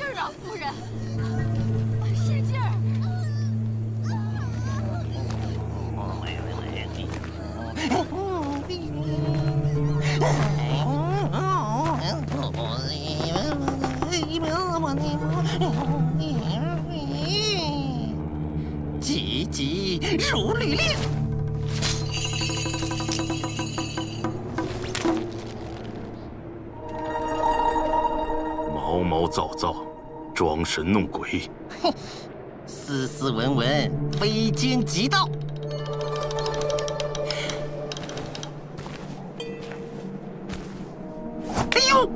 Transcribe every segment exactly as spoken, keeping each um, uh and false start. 劲儿啊，夫人，使劲儿！急急如律令。 造造，装神弄鬼，哼，斯斯文文，非奸即盗。哎呦！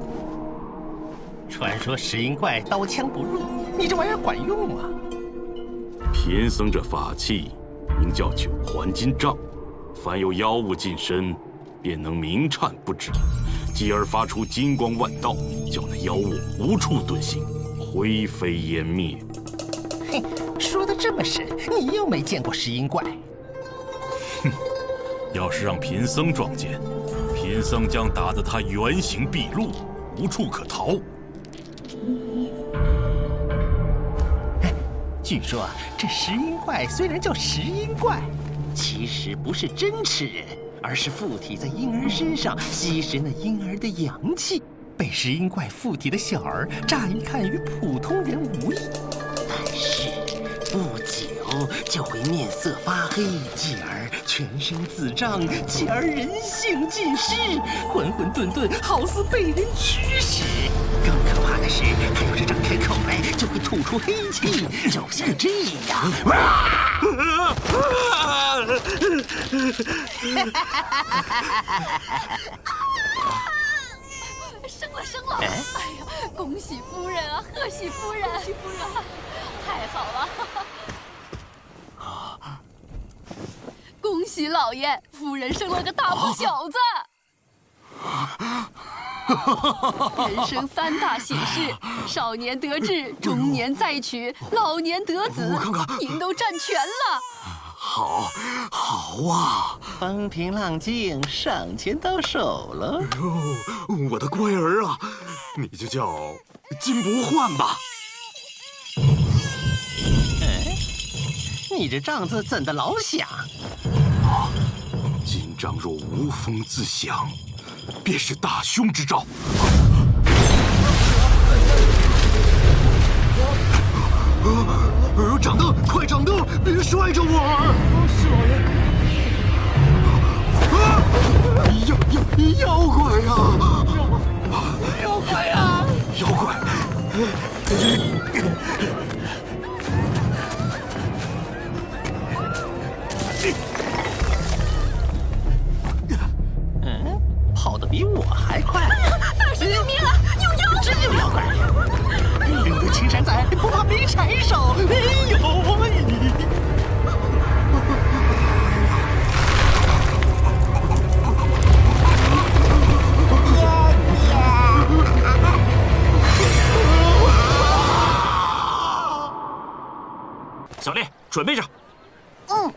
传说石英怪刀枪不入，你这玩意儿管用啊！贫僧这法器名叫九环金杖，凡有妖物近身，便能鸣颤不止。 继而发出金光万道，叫那妖物无处遁形，灰飞烟灭。嘿，说的这么神，你又没见过石英怪。哼，要是让贫僧撞见，贫僧将打得他原形毕露，无处可逃。据说这石英怪虽然叫石英怪，其实不是真吃人。 而是附体在婴儿身上，吸食那婴儿的阳气。被石英怪附体的小儿，乍一看与普通人无异，但是不久就会面色发黑，继而全身紫胀，继而人性尽失，混混沌沌，好似被人驱使。更可怕的是，他要是张开口来，就会吐出黑气，就像这样。啊 生了生了！哎呀，恭喜夫人啊，贺喜夫人，恭喜夫人，太好了！啊、恭喜老爷，夫人生了个大不小子！啊、人生三大喜事：少年得志，中年再娶，老年得子。看看您都占全了。 好，好啊！风平浪静，上前到手了。哟，我的乖儿啊，你就叫金不换吧。哎，你这帐子怎的老响？啊，金杖若无风自响，便是大凶之兆。啊 长灯，快长灯！别摔着我儿！是老爷。啊！妖妖妖怪呀！妖怪呀！妖怪！嗯，跑得比我还快！大师，救命啊！有妖怪！真有妖怪！ 领得青山在，不怕没柴烧。哎呦喂！小丽，准备着。嗯。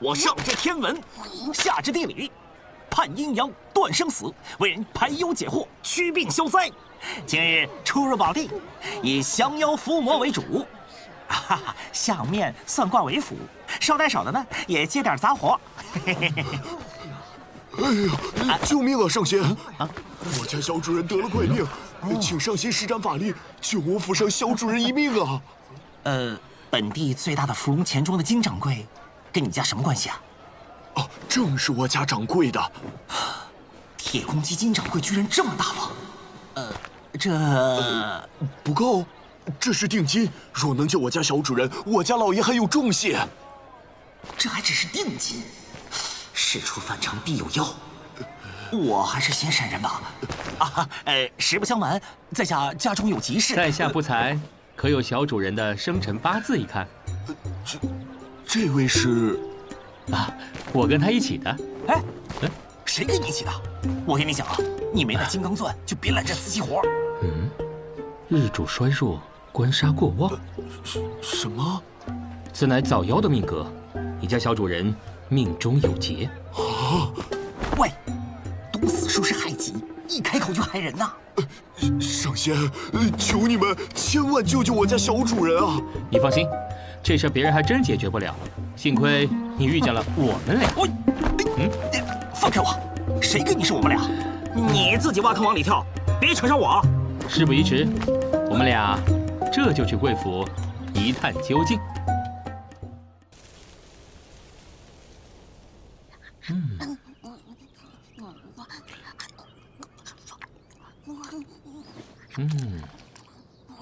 我上知天文，下知地理。 判阴阳，断生死，为人排忧解惑，驱病消灾。今日出入宝地，以降妖伏魔为主。哈哈，相面算卦为辅，捎带手的呢也接点杂活。嘿嘿嘿。哎呀！救命啊，上仙！啊，我家小主人得了怪病，请上仙施展法力，救我府上小主人一命啊！呃，本地最大的芙蓉钱庄的金掌柜，跟你家什么关系啊？ 哦，正是我家掌柜的，铁公鸡金掌柜居然这么大方。呃，这、呃、不够，这是定金。若能救我家小主人，我家老爷还有重谢。这还只是定金，事出反常必有妖，我还是先闪人吧。啊，呃，实不相瞒，在下家中有急事。在下不才，可有小主人的生辰八字一看？呃、这，这位是。 啊，我跟他一起的。哎，谁跟你一起的？我跟你讲啊，你没带金刚钻，就别揽这瓷器活。嗯，日主衰弱，官杀过旺。什什么？此乃早夭的命格，你家小主人命中有劫。啊！喂，毒死术士害己，一开口就害人呐！上仙，求你们千万救救我家小主人啊！你放心，这事别人还真解决不了。幸亏你遇见了我们俩。我，嗯，放开我！谁跟你是我们俩？你自己挖坑往里跳，别扯上我。事不宜迟，我们俩这就去贵府一探究竟。 嗯，嗯，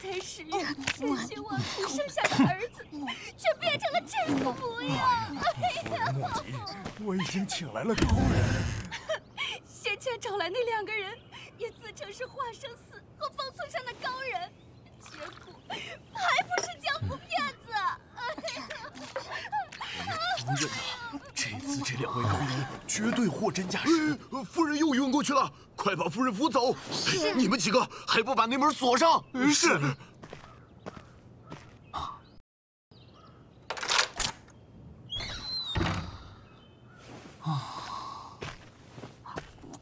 太师呀，真希望你生下的儿子却变成了这副模样。哎呀，我已经请来了高人，先前找来那两个人也自称是华生寺和方寸山的高人。 江湖还不是江湖骗子！哎呀，这次这两位高人绝对货真价实。夫人又晕过去了，快把夫人扶走！你们几个还不把那门锁上？是。啊。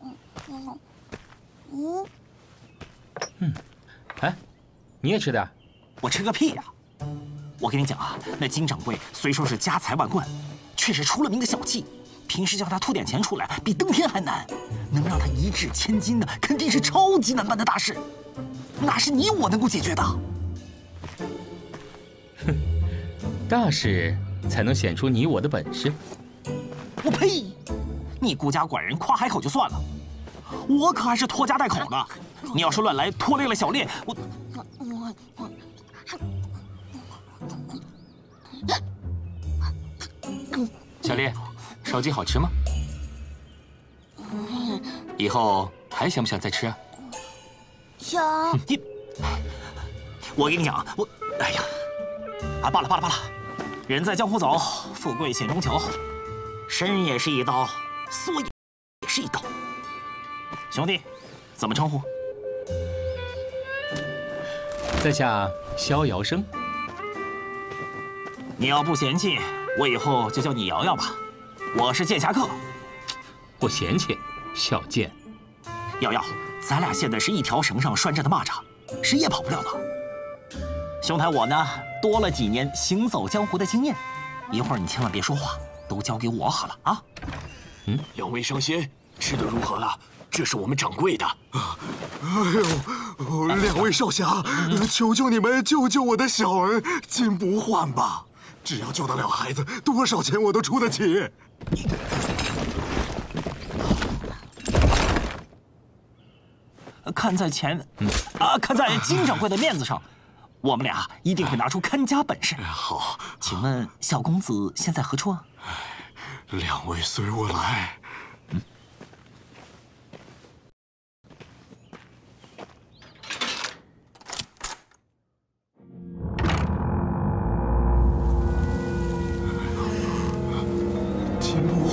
嗯。嗯。哎。 你也吃点？我吃个屁呀！我跟你讲啊，那金掌柜虽说是家财万贯，却是出了名的小气。平时叫他吐点钱出来，比登天还难。能让他一掷千金的，肯定是超级难办的大事，哪是你我能够解决的？哼，大事才能显出你我的本事。我呸！你孤家寡人夸海口就算了，我可还是拖家带口的。你要是乱来，拖累了小烈，我。 小烈，烧鸡好吃吗？以后还想不想再吃啊？想。你，我跟你讲啊，我，哎呀，啊，罢了罢了罢了，人在江湖走，富贵险中求，伸也是一刀，缩也是一刀。兄弟，怎么称呼？ 在下逍遥生，你要不嫌弃，我以后就叫你瑶瑶吧。我是剑侠客，不嫌弃，小贱。瑶瑶，咱俩现在是一条绳上拴着的蚂蚱，谁也跑不了的。兄台我呢，多了几年行走江湖的经验，一会儿你千万别说话，都交给我好了啊。嗯，两位上仙，吃的如何了？ 这是我们掌柜的。哎呦，两位少侠，求求你们救救我的小儿金不换吧！只要救得了孩子，多少钱我都出得起。看在钱，啊，看在金掌柜的面子上，我们俩一定会拿出看家本事。好，请问小公子现在何处啊？两位随我来。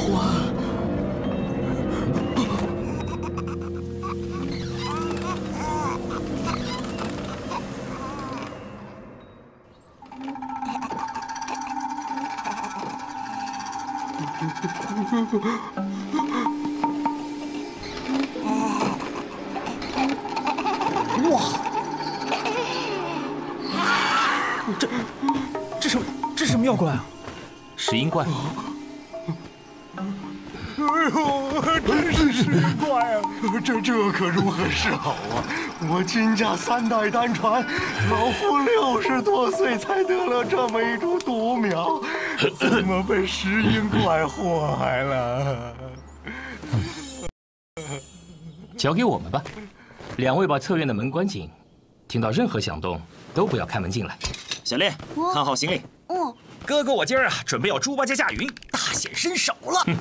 哇！这这什么这什么妖怪啊？石英怪！哎呦，真是石英怪啊！这这可如何是好啊！我金家三代单传，老夫六十多岁才得了这么一株独苗。 怎么被石英怪祸害了？交给我们吧。两位把侧院的门关紧，听到任何响动都不要开门进来。小烈，看好行李。嗯。哥哥，我今儿啊准备要猪八戒驾云，大显身手了。嗯、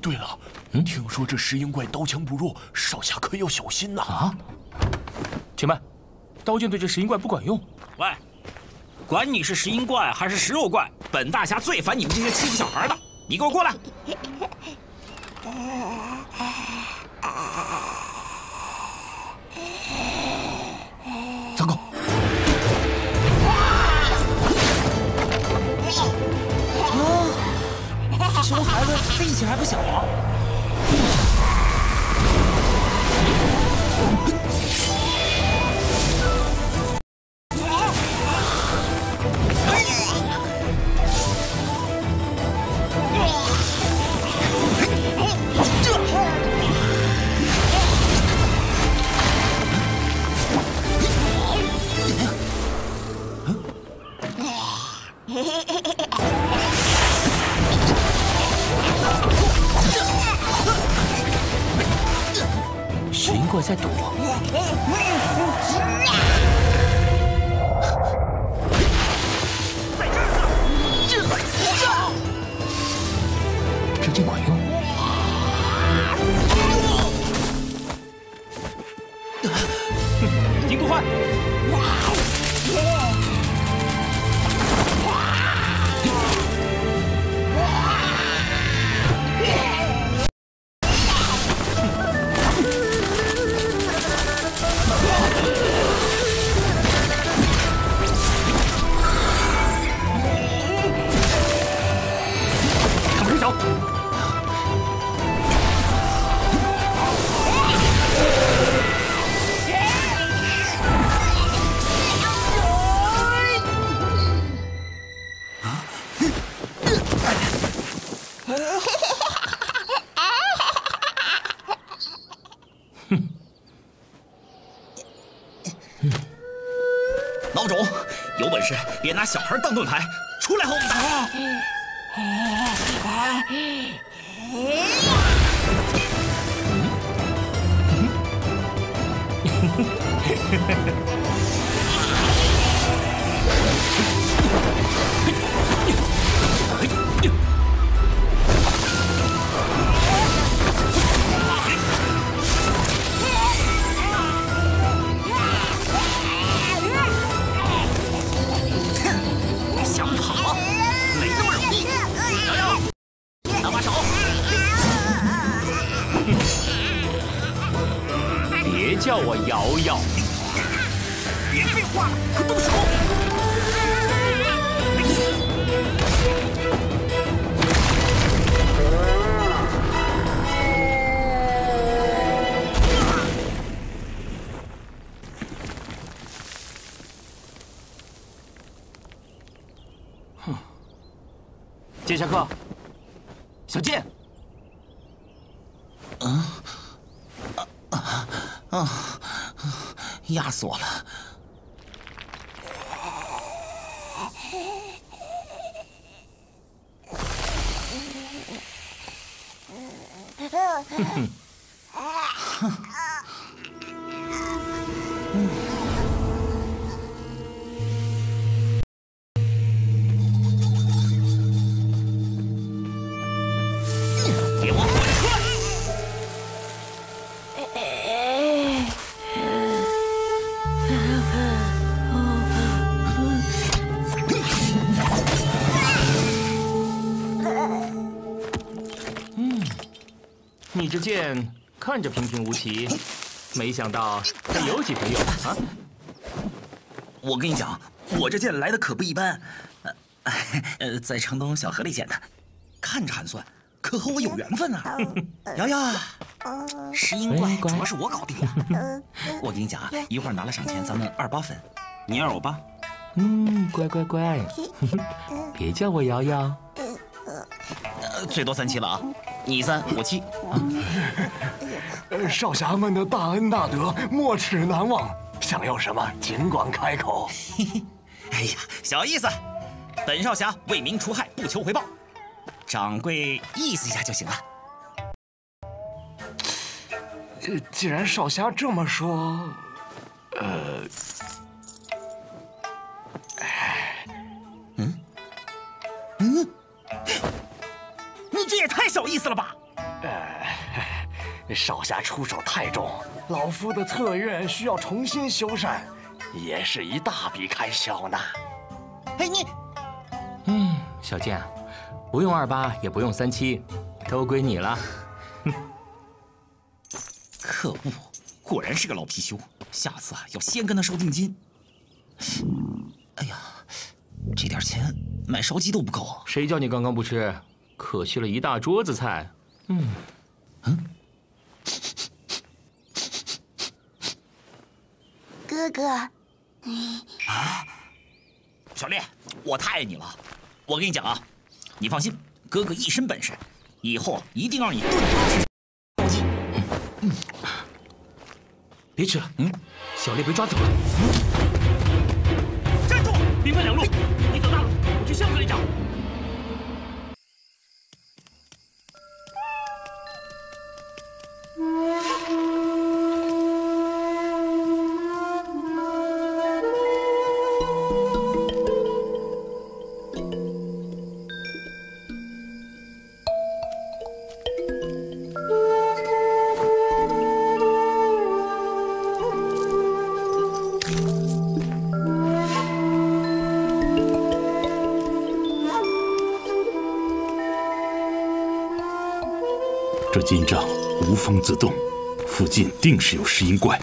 对了，听说这石英怪刀枪不入，少侠可要小心呐。啊？且慢。 刀剑对这石英怪不管用。喂，管你是石英怪还是食肉怪，本大侠最烦你们这些欺负小孩的！你给我过来！走。事情还不小啊！我在赌。这真管用？赢不换。孬种，有本事别拿小孩当盾牌，出来和我们打！叫我瑶瑶，别废话了，快动手！哼，剑侠客，小剑。啊。 啊！压死我了！哼哼，给我滚出来！ 你这剑看着平平无奇，没想到还有几分用啊！我跟你讲，我这剑来的可不一般，呃，在城东小河里捡的，看着寒酸，可和我有缘分啊！瑶瑶，石英怪主要是我搞定的。我跟你讲啊，一会儿拿了赏钱，咱们二八分，你二我八。嗯，乖乖乖，别叫我瑶瑶。 最多三七了啊！你三我七啊！少侠们的大恩大德，没齿难忘。想要什么尽管开口。哎呀，小意思。本少侠为民除害，不求回报。掌柜意思一下就行了。这既然少侠这么说，呃，嗯，嗯。 这也太小意思了吧！呃，少侠出手太重，老夫的侧院需要重新修缮，也是一大笔开销呢。哎，你，嗯，小剑，不用二八，也不用三七，都归你了。可恶，果然是个老貔貅，下次啊要先跟他收定金。哎呀，这点钱买烧鸡都不够啊！谁叫你刚刚不吃？可惜了一大桌子菜。嗯嗯，哥哥，啊，小丽，我太爱你了。我跟你讲啊，你放心，哥哥一身本事，以后一定让你顿顿。 嗯，别吃了。嗯，小丽被抓走了。站住！兵分两路，你走大路，我去巷子里找。金帐无风自动，附近定是有石阴怪。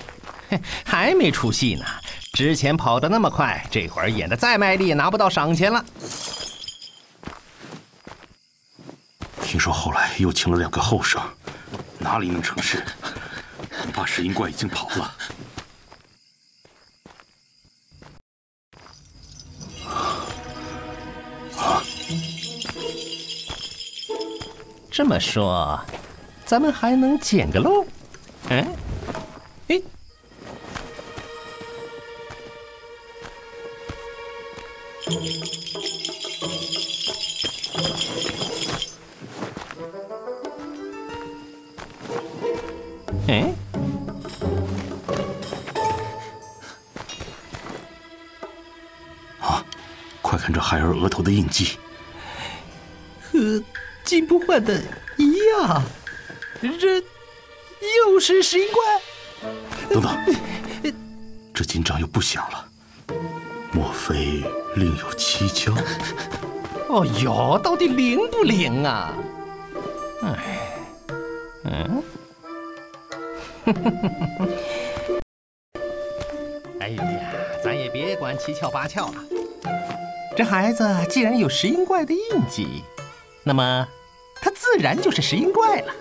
哼，还没出戏呢！之前跑得那么快，这会儿演得再卖力也拿不到赏钱了。听说后来又请了两个后生，哪里能成事？恐怕石阴怪已经跑了。啊！这么说。 咱们还能捡个漏？嗯，哎，哎，啊！快看这孩儿额头的印记，和金不换的一样。 这又是石阴怪！等等，这金杖又不响了，莫非另有蹊跷？哦呦，到底灵不灵啊？哎，嗯，哎呀，咱也别管七窍八窍了。这孩子既然有石阴怪的印记，那么他自然就是石阴怪了。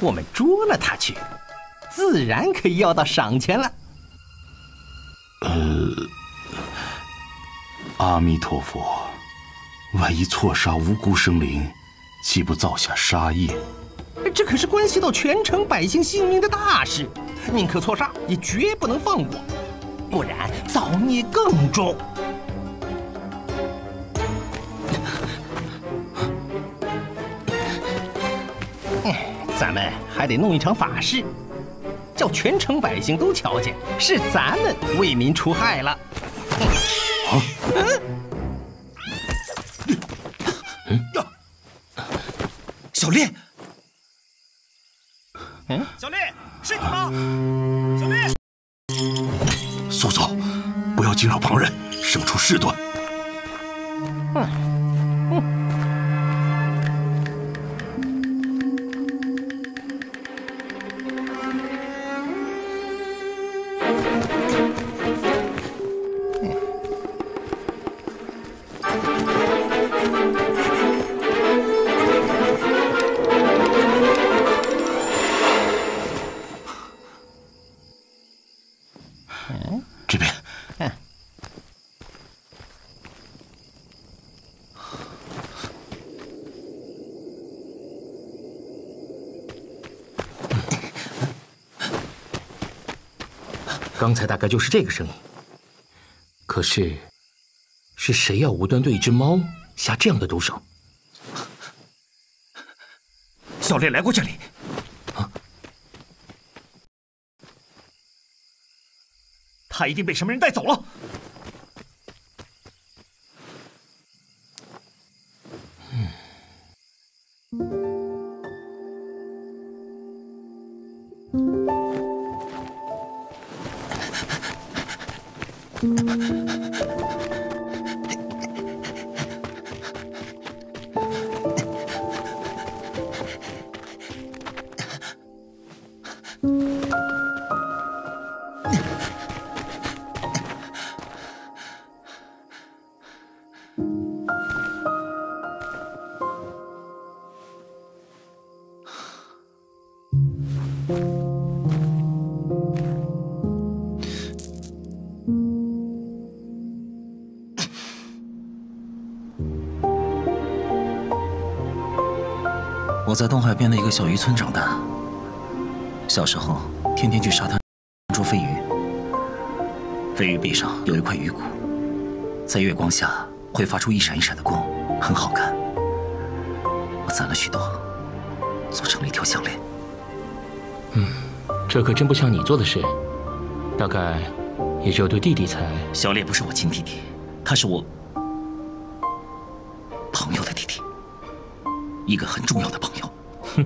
我们捉了他去，自然可以要到赏钱了。呃，阿弥陀佛，万一错杀无辜生灵，岂不造下杀业？这可是关系到全城百姓性命的大事，宁可错杀，也绝不能放过，不然造孽更重。 咱们还得弄一场法事，叫全城百姓都瞧见，是咱们为民除害了。啊！小丽，嗯，小丽，是你吗？小丽，速走，不要惊扰旁人，生出事端。嗯。 刚才大概就是这个声音。可是，是谁要无端对一只猫下这样的毒手？小烈来过这里。啊！他一定被什么人带走了。嗯。我在东海边的一个小渔村长大，小时候天天去沙滩捉飞鱼。飞鱼背上有一块鱼骨，在月光下会发出一闪一闪的光，很好看。我攒了许多，做成了一条项链。嗯，这可真不像你做的事，大概也只有对弟弟才……小烈不是我亲弟弟，他是我朋友的弟弟。 一个很重要的朋友，哼，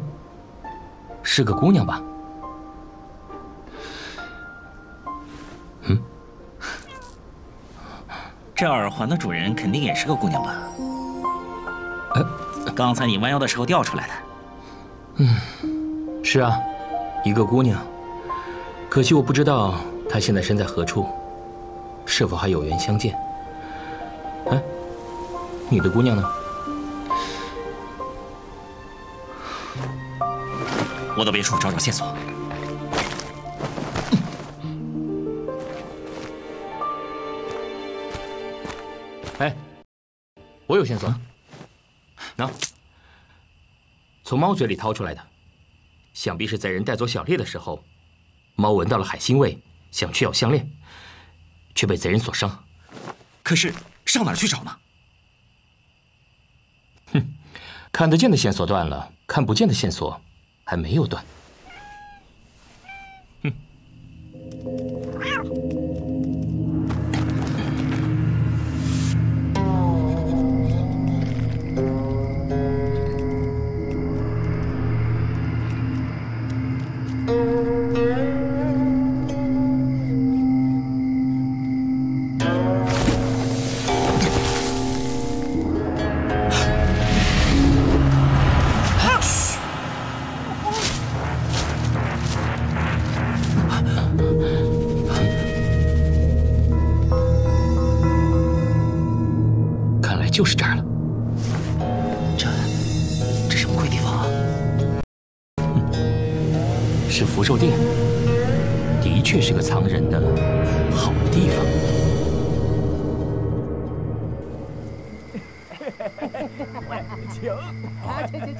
是个姑娘吧？嗯，这耳环的主人肯定也是个姑娘吧？呃，刚才你弯腰的时候掉出来的。嗯，是啊，一个姑娘。可惜我不知道她现在身在何处，是否还有缘相见。哎，你的姑娘呢？ 我到别处找找线索。哎，我有线索，喏，从猫嘴里掏出来的，想必是在人带走小烈的时候，猫闻到了海腥味，想去咬项链，却被贼人所伤。可是上哪儿去找呢？哼，看得见的线索断了，看不见的线索。 还没有断。哼！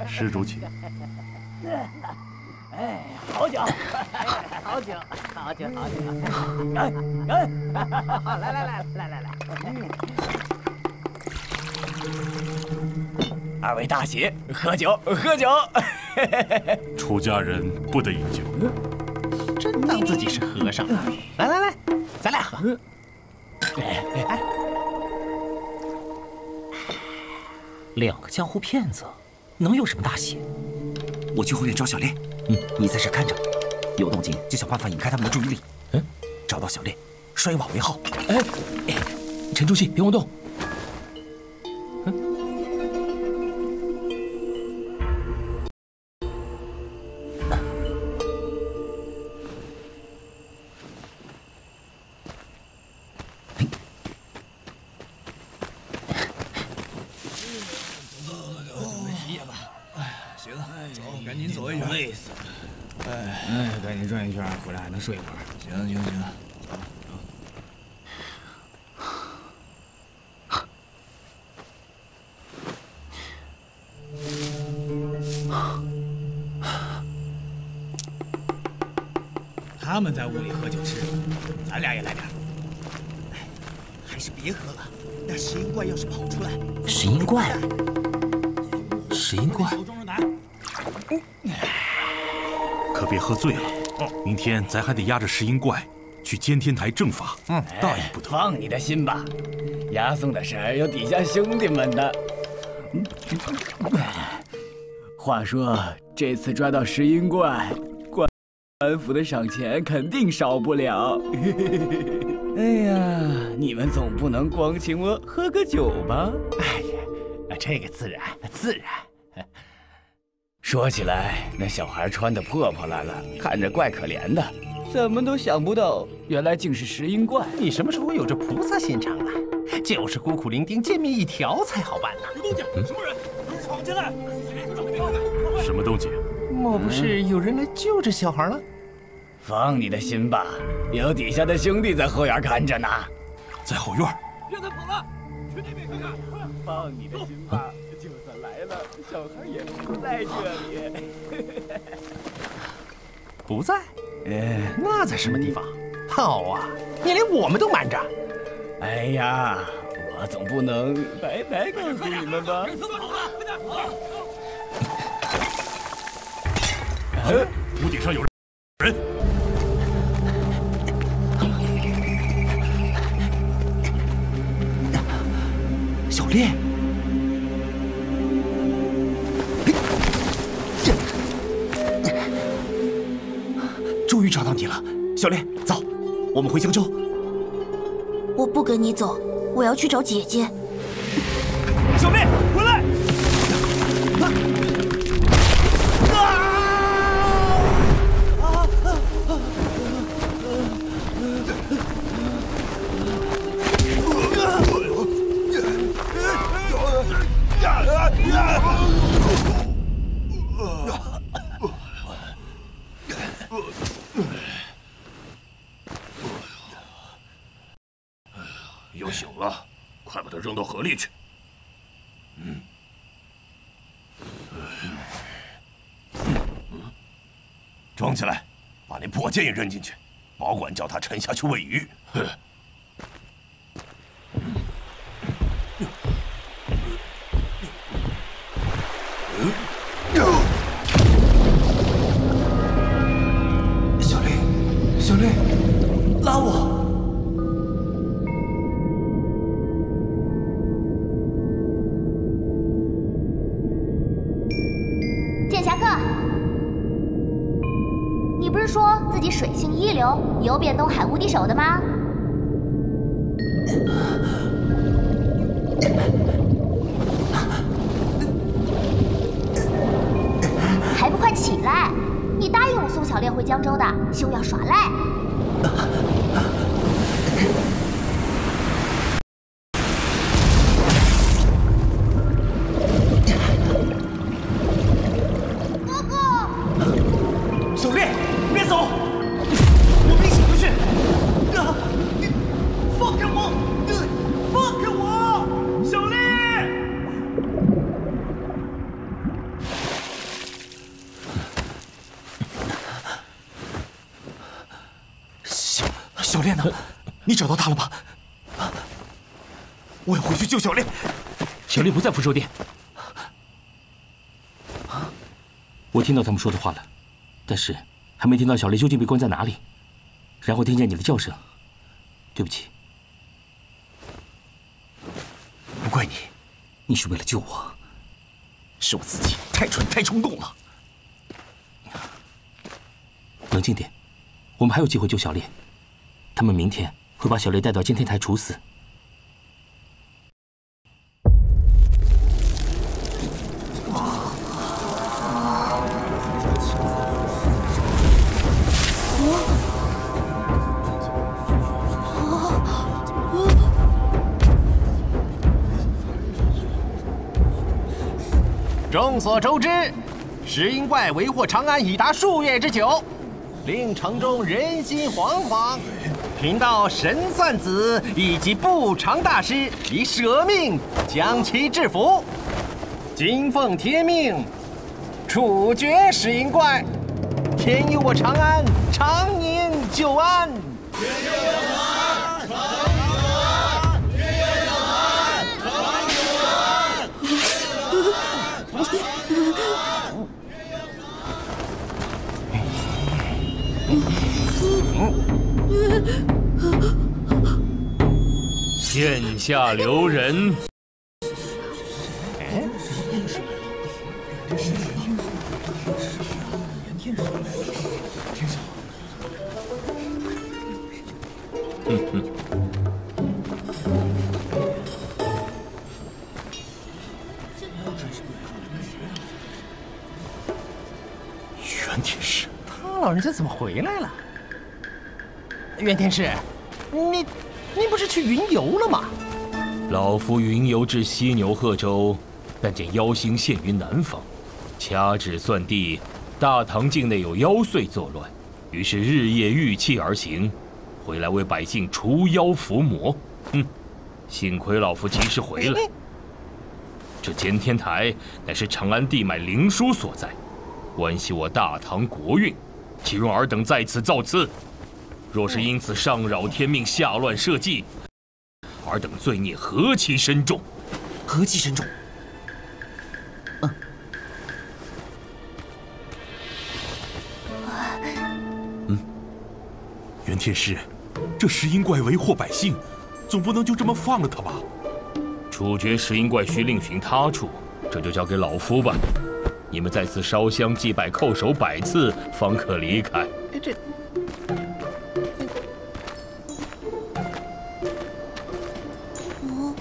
施主请。哎，好酒，好酒，好酒，好酒！来来来来来来来！二位大喜，喝酒，喝酒！出家人不得饮酒。真当自己是和尚？来来来，咱俩喝。哎，两个江湖骗子。 能有什么大喜？我去后院找小烈，嗯，你在这看着，有动静就想办法引开他们的注意力。嗯，找到小烈，摔瓦为号。哎，陈书记，别妄动。嗯，回来还能睡一会儿，行行行，走走。他们在屋里喝酒吃，咱俩也来点。哎，还是别喝了，那石英怪要是跑出来，石英怪，石英怪，可别喝醉了。 明天咱还得押着石英怪去监天台正法，嗯，大意不得。放你的心吧，押送的事儿有底下兄弟们的。话说这次抓到石英怪，官府的赏钱肯定少不了。哎呀，你们总不能光请我喝个酒吧？哎呀，这个自然自然。 说起来，那小孩穿的破破烂烂，看着怪可怜的，怎么都想不到，原来竟是石英怪。你什么时候有这菩萨心肠了？就是孤苦伶仃，贱命一条才好办呢。有动静！什么人？有人闯进来！什么动静？莫不是有人来救这小孩了？放你的心吧，有底下的兄弟在后院看着呢。在后院？别再跑了，去那边看看！放你的心吧，就算来。来了，小孩也不在这里。不在？呃，那在什么地方？好啊，你连我们都瞒着。哎呀，我总不能白白告诉你们吧？嗯，屋顶上有人。 人，小烈，终于找到你了，小烈，走，我们回荆州。我不跟你走，我要去找姐姐。小烈，回来！ 又醒了，快把它扔到河里去。嗯。装起来，把那破剑也扔进去，保管叫它沉下去喂鱼。哼。 游遍东海无敌手的吗？还不快起来！你答应我送小烈回江州的，休要耍赖！哥哥，小烈，别走！ 小烈呢？你找到他了吗？我要回去救小烈。小烈不在福寿殿。我听到他们说的话了，但是还没听到小烈究竟被关在哪里。然后听见你的叫声，对不起。不怪你，你是为了救我，是我自己太蠢太冲动了。冷静点，我们还有机会救小烈。 他们明天会把小烈带到监天台处死。众所周知，石英怪为祸长安已达数月之久，令城中人心惶惶。 贫道神算子以及不常大师已舍命将其制服，今奉天命，处决石英怪，天佑我长安长宁久安。天佑长安，长宁久安。天佑长安，长宁久安。天佑长安，长宁久安。嗯。 剑下留人。嗯袁天师，他老人家怎么回来了？ 袁天师，你，你不是去云游了吗？老夫云游至犀牛贺州，但见妖星现于南方，掐指算地，大唐境内有妖祟作乱，于是日夜御气而行，回来为百姓除妖伏魔。嗯，幸亏老夫及时回来。这监天台乃是长安地脉灵枢所在，关系我大唐国运，岂容尔等在此造次？若是因此上扰天命，下乱社稷，尔等罪孽何其深重！何其深重！嗯、啊，嗯，袁天师，这石阴怪为祸百姓，总不能就这么放了他吧？ 处决石阴怪需另寻他处，这就交给老夫吧。你们在此烧香祭拜、叩首百次，方可离开。这……嗯？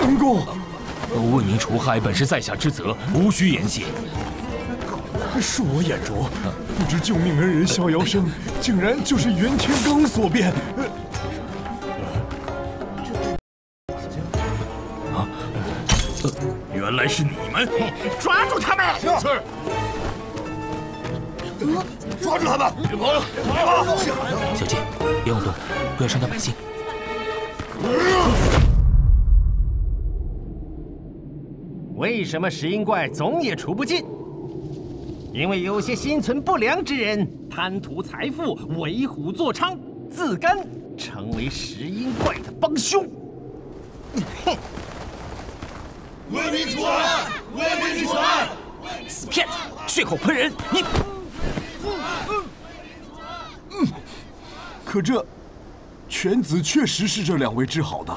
恩公。 为民除害，本是在下之责，无需言谢。恕我眼拙，不知救命恩人逍遥生，竟然就是袁天罡所变。啊！原来是你们！抓住他们！是。抓住他们！别跑了！别跑了！小姐，别妄动，不要伤到百姓。 为什么石阴怪总也除不尽？因为有些心存不良之人贪图财富，为虎作伥，自甘成为石阴怪的帮凶。哼！为民除害，为民除害！死骗子，血口喷人！你……嗯，可这犬子确实是这两位治好的。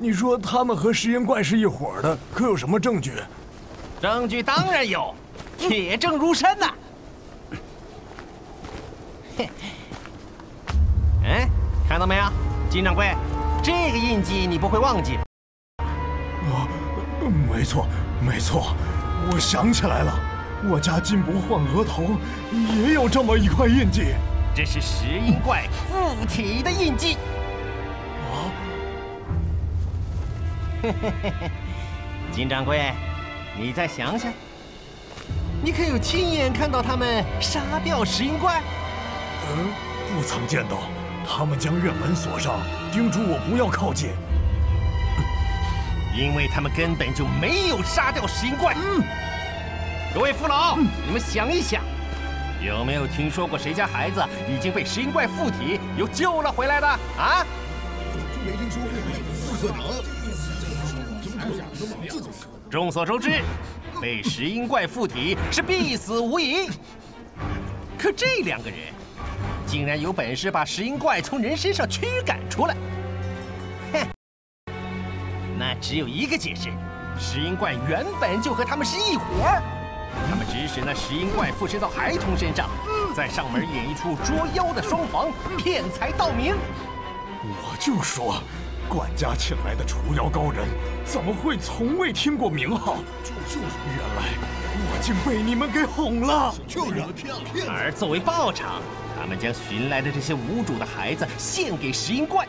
你说他们和石阴怪是一伙的，可有什么证据？证据当然有，铁证如山呐、啊！嘿，哎，看到没有，金掌柜，这个印记你不会忘记吧？啊，没错，没错，我想起来了，我家金箔换额头也有这么一块印记，这是石阴怪附体的印记。 金掌柜，你再想想，你可有亲眼看到他们杀掉石阴怪？嗯，不曾见到。他们将院门锁上，叮嘱我不要靠近，因为他们根本就没有杀掉石阴怪。嗯，各位父老，嗯、你们想一想，有没有听说过谁家孩子已经被石阴怪附体，又救了回来的啊？没听说过，不可能。 众所周知，被石阴怪附体是必死无疑。可这两个人竟然有本事把石阴怪从人身上驱赶出来，哼！那只有一个解释：石阴怪原本就和他们是一伙儿，他们指使那石阴怪附身到孩童身上，在上门演一出捉妖的双簧，骗财盗名。我就说。 管家请来的除妖高人，怎么会从未听过名号？就是原来我竟被你们给哄了，就是骗了。而作为报偿，他们将寻来的这些无主的孩子献给石阴怪，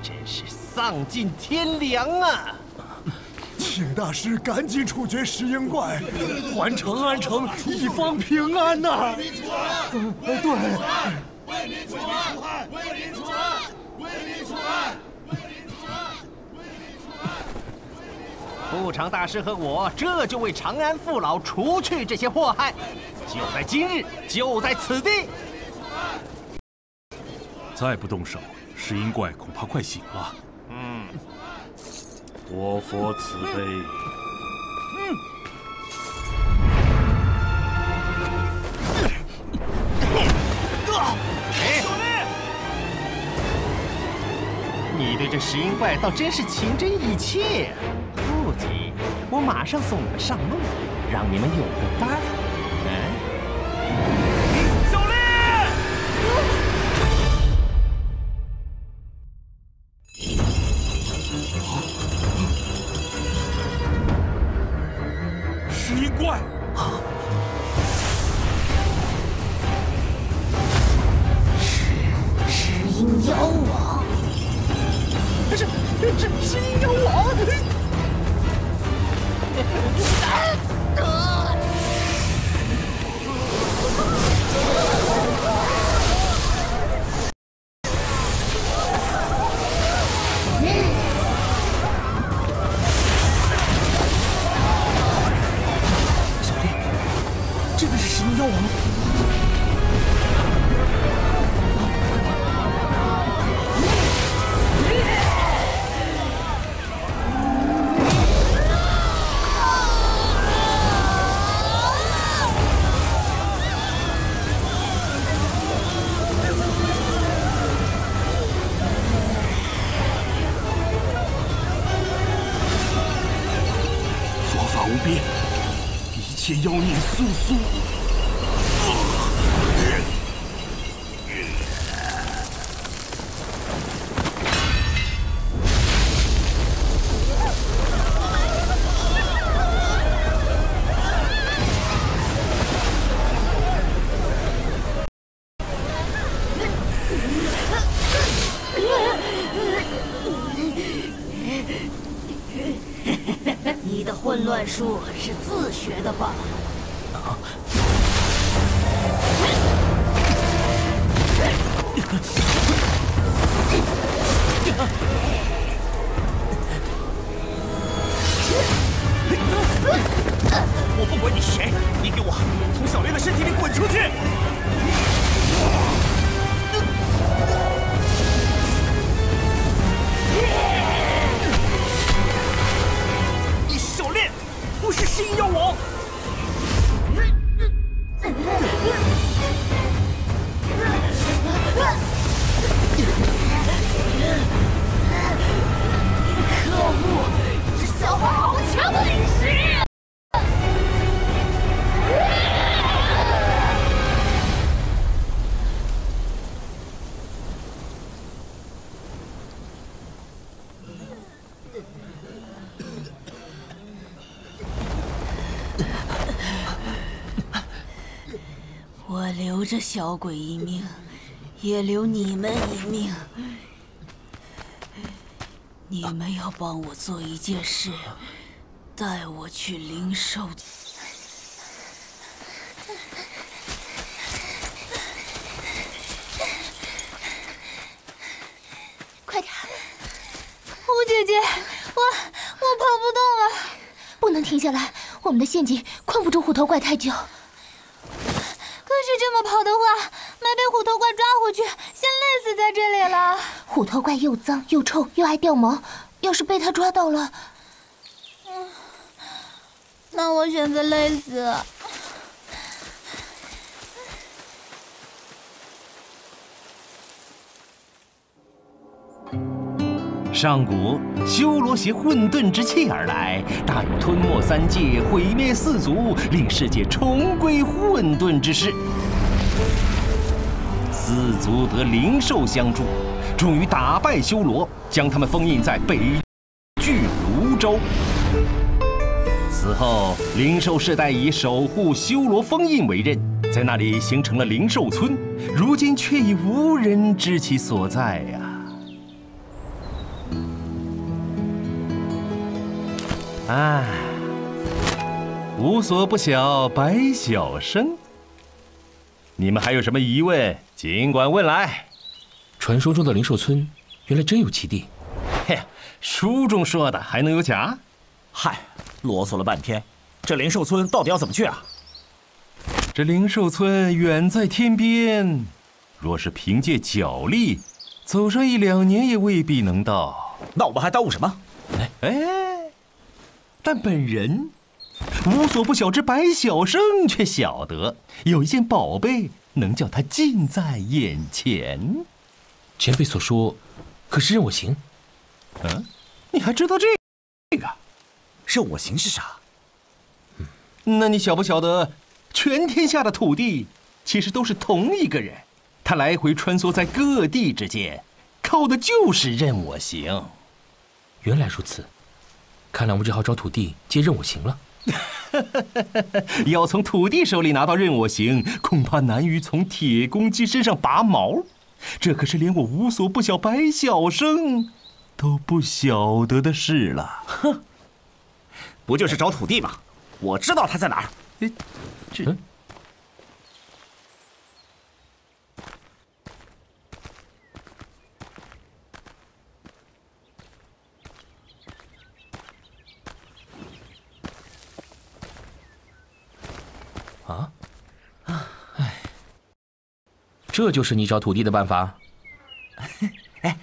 真是丧尽天良啊！请大师赶紧处决石阴怪，还长安城一方平安呐、啊！对，为民除害，为民除害，为民除害。 顾长大师和我这就为长安父老除去这些祸害，就在今日，就在此地。再不动手，石阴怪恐怕快醒了。嗯，我佛慈悲。嗯。你对这石阴怪倒真是情真意切呀！ 不急，我马上送你们上路，让你们有个伴儿。嗯，小丽，石阴怪，石石阴妖王，这这石阴妖王。 哎妖孽速速！你的混乱术是自学的吧？ 我不管你谁，你给我从小莲的身体里滚出去！ 留着小鬼一命，也留你们一命。你们要帮我做一件事，带我去灵兽。 快点，吴姐姐，我我跑不动了，不能停下来，我们的陷阱困不住虎头怪太久。 是这么跑的话，没被虎头怪抓回去，先累死在这里了。虎头怪又脏又臭又爱掉毛，要是被他抓到了，嗯，那我选择累死。上古修罗携混沌之气而来，大有吞没三界、毁灭四族、令世界重归混沌之势。四族得灵兽相助，终于打败修罗，将他们封印在北距泸州。此后，灵兽世代以守护修罗封印为任，在那里形成了灵兽村，如今却已无人知其所在呀、啊。 唉，无所不晓，百晓生。你们还有什么疑问，尽管问来。传说中的灵兽村，原来真有其地。嘿，书中说的还能有假？嗨，啰嗦了半天，这灵兽村到底要怎么去啊？这灵兽村远在天边，若是凭借脚力，走上一两年也未必能到。那我们还耽误什么？哎哎。 但本人无所不晓之百晓生却晓得，有一件宝贝能叫他近在眼前。前辈所说，可是任我行？嗯、啊，你还知道这这个？任我行是啥？嗯、那你晓不晓得，全天下的土地其实都是同一个人，他来回穿梭在各地之间，靠的就是任我行。原来如此。 看来我们只好找土地接任我行了。要从土地手里拿到任我行，恐怕难于从铁公鸡身上拔毛。这可是连我无所不晓百晓生都不晓得的事了。哼，不就是找土地吗？我知道他在哪儿。哎，这……嗯 这就是你找土地的办法。哎，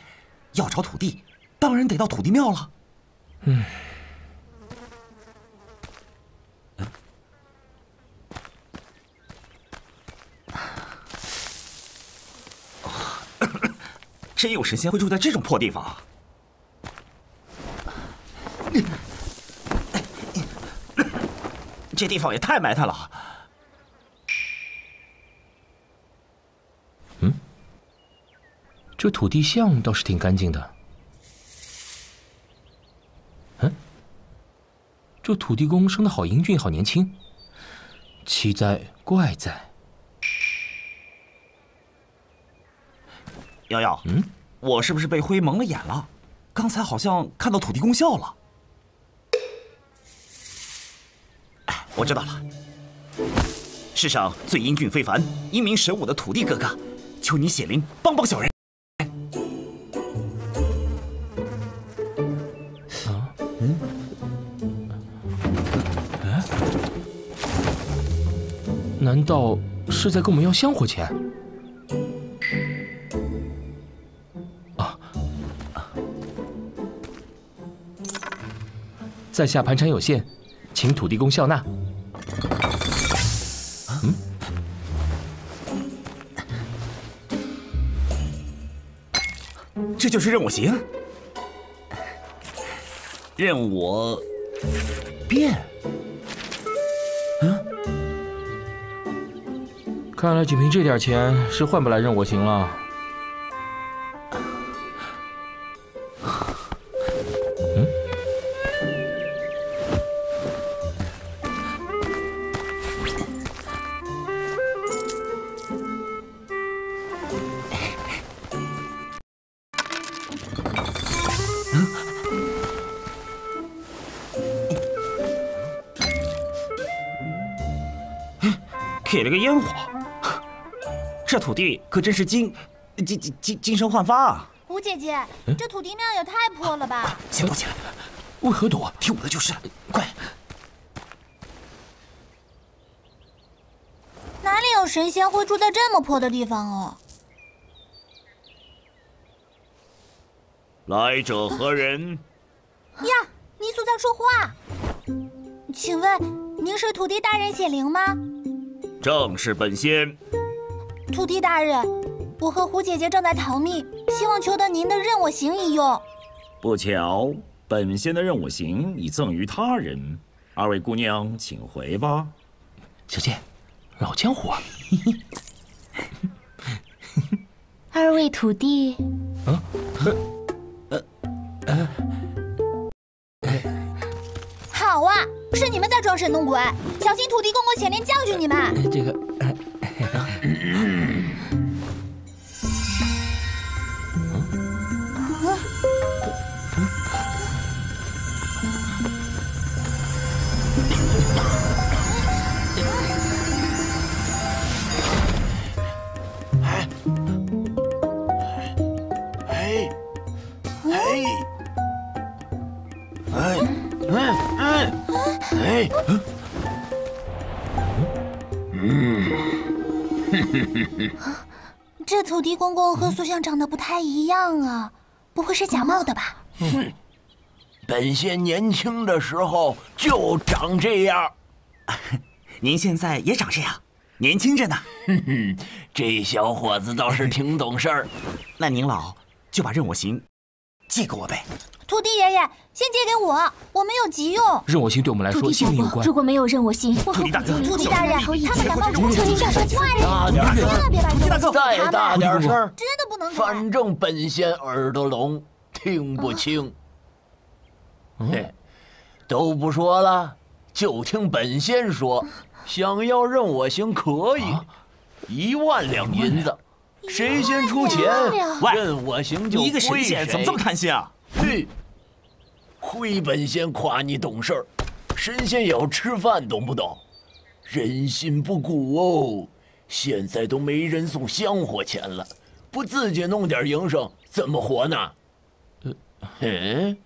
要找土地，当然得到土地庙了。嗯。真有神仙会住在这种破地方啊！这地方也太埋汰了。 这土地像倒是挺干净的。嗯，这土地公生得好英俊，好年轻。奇哉怪哉！瑶瑶，嗯，我是不是被灰蒙了眼了？刚才好像看到土地公笑了。哎，我知道了。世上最英俊非凡、英明神武的土地哥哥，求你显灵，帮帮小人。 难道是在跟我们要香火钱？啊！在下盘缠有限，请土地公笑纳。嗯？这就是任我行？任我变？ 看来仅凭这点钱是换不来任我行了。嗯？给了个烟火。 这土地可真是金金金金金身焕发啊！吴姐姐，这土地庙也太破了吧！先躲起来，为何躲？听我的就是，快！哪里有神仙会住在这么破的地方哦？来者何人？啊、呀，泥塑在说话。请问您是土地大人显灵吗？正是本仙。 土地大人，我和胡姐姐正在逃命，希望求得您的任我行一用。不巧，本仙的任我行已赠于他人，二位姑娘请回吧。小姐，老江湖啊！二位土地。啊？呃呃呃。好啊，是你们在装神弄鬼，小心土地公公显灵教训你们。这个。呃 这土地公公和塑像长得不太一样啊，不会是假冒的吧？哼，本仙年轻的时候就长这样，您现在也长这样，年轻着呢。哼哼，这小伙子倒是挺懂事儿。那您老就把任我行借给我呗。土地爷爷，先借给我，我们有急用。任我行对我们来说性命有关，如果没有任我行，我和土地大人他们敢冒充车间的坏人。 大点声！再大点声！真的不能！反正本仙耳朵聋，听不清。嘿，都不说了，就听本仙说。想要任我行可以，一万两银子，谁先出钱，任我行就归谁。你一个神仙怎么这么贪心啊？嘿，亏本仙夸你懂事儿。神仙也要吃饭，懂不懂？人心不古哦，现在都没人送香火钱了，不自己弄点营生怎么活呢？嗯，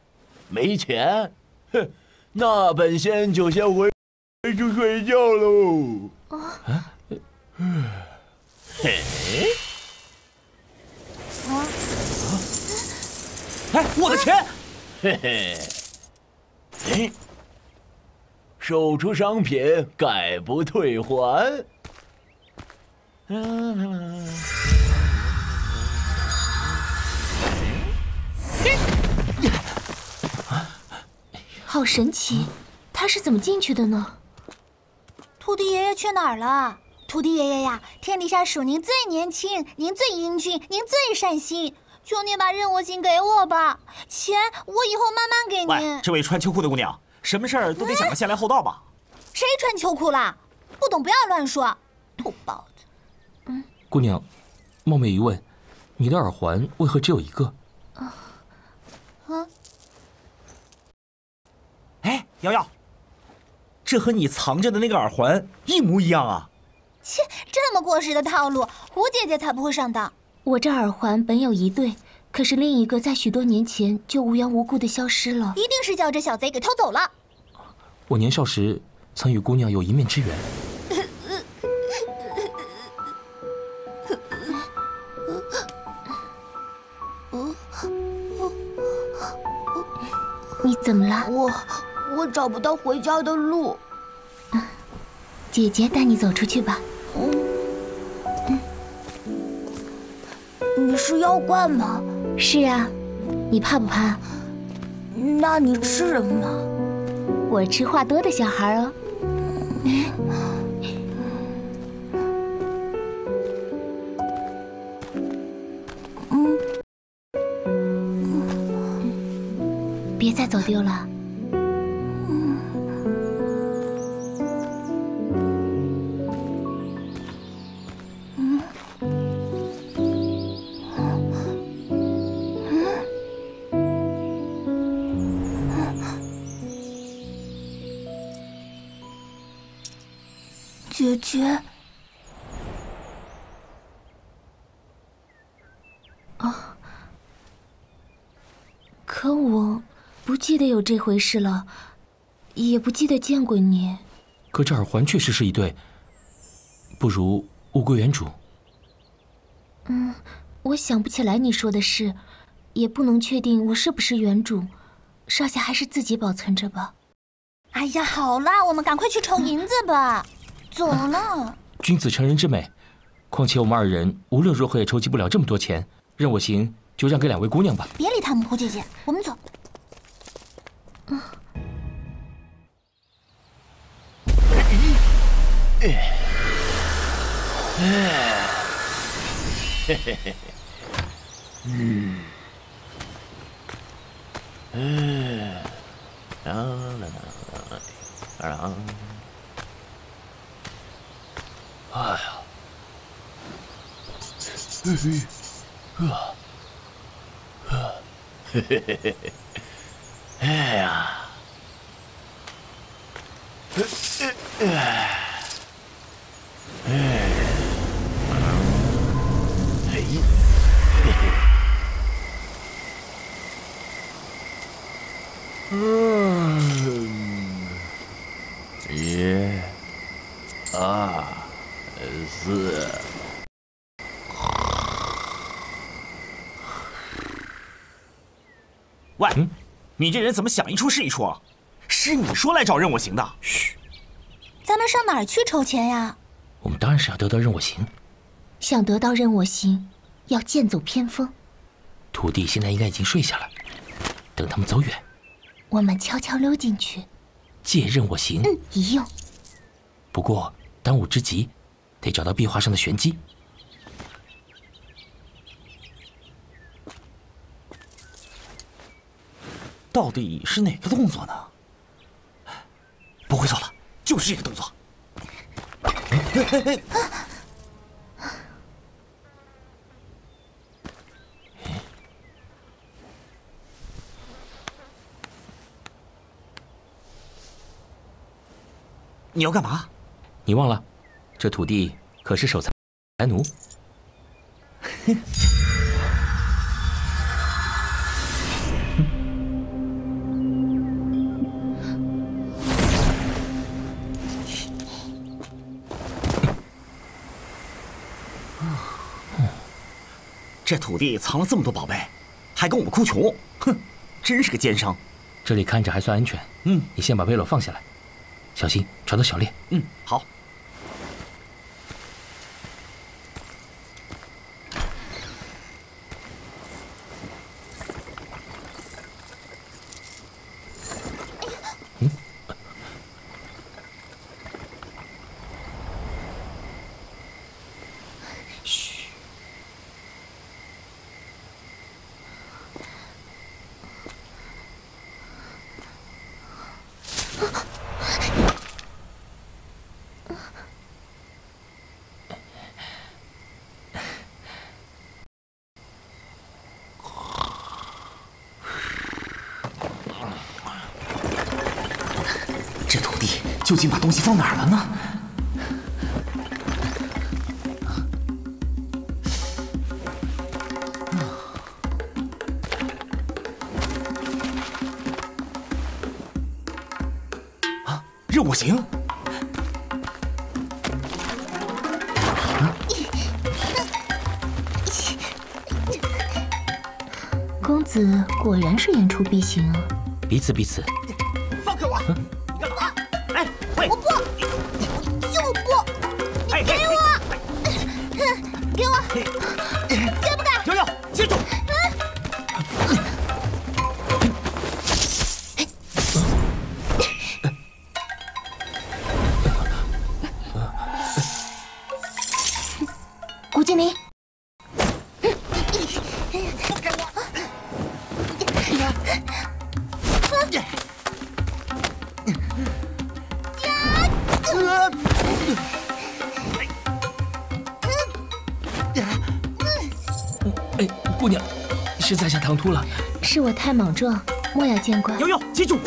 没钱，哼，那本仙就先回回去睡觉喽。啊，嘿，啊，哎，我的钱，嘿嘿，哎，售出商品概不退还。嗯。 好神奇，他是怎么进去的呢？土地爷爷去哪儿了？土地爷爷呀，天底下属您最年轻，您最英俊，您最善心，求您把任我金给我吧，钱我以后慢慢给您。喂，这位穿秋裤的姑娘，什么事儿都得想个先来后到吧。嗯、谁穿秋裤啦？不懂不要乱说，土包子。嗯，姑娘，冒昧一问，你的耳环为何只有一个？啊，啊。 哎，瑶瑶，这和你藏着的那个耳环一模一样啊！切，这么过时的套路，胡姐姐才不会上当。我这耳环本有一对，可是另一个在许多年前就无缘无故的消失了。一定是叫这小贼给偷走了。我年少时曾与姑娘有一面之缘。你怎么了？我。 我找不到回家的路，嗯，姐姐带你走出去吧。嗯，你是妖怪吗？是啊，你怕不怕？那你吃人吗？我吃话多的小孩哦。嗯，别再走丢了。 姐姐，啊！可我不记得有这回事了，也不记得见过你。可这耳环确实是一对，不如物归原主。嗯，我想不起来你说的事，也不能确定我是不是原主，少侠还是自己保存着吧。哎呀，好啦，我们赶快去筹银子吧。嗯 走了、啊。君子成人之美，况且我们二人无论如何也筹集不了这么多钱，任我行就让给两位姑娘吧。别理他们，胡姐姐，我们走。嗯。嘿嘿嘿，嗯，嗯，啦啦啦啦啦。 哎呀，嘿嘿，啊，啊，嘿嘿嘿嘿嘿，哎呀，哎哎哎，哎，嘿嘿，嗯，一，二。 四，喂，你这人怎么想一出是一出啊？是你说来找任我行的。嘘，咱们上哪儿去筹钱呀？我们当然是要得到任我行。想得到任我行，要剑走偏锋。土地现在应该已经睡下了，等他们走远，我们悄悄溜进去，借任我行。嗯，一用。不过当务之急。 得找到壁画上的玄机。到底是哪个动作呢？不会错了，就是这个动作。你要干嘛？你忘了，这土地可是守财奴。这土地藏了这么多宝贝，还跟我们哭穷，哼，真是个奸商。这里看着还算安全，嗯，你先把贝洛放下来。 小心传到小烈。嗯，好。嗯，嘘。究竟把东西放哪儿了呢？啊，任我行。 公子果然是言出必行啊！彼此彼此，放开我！啊 我不，就不！你给我，给我，敢不敢？瑶瑶，接住！古精灵，放开我！ 哎，姑娘，是在下唐突了，是我太莽撞，莫要见怪。瑶瑶，记住！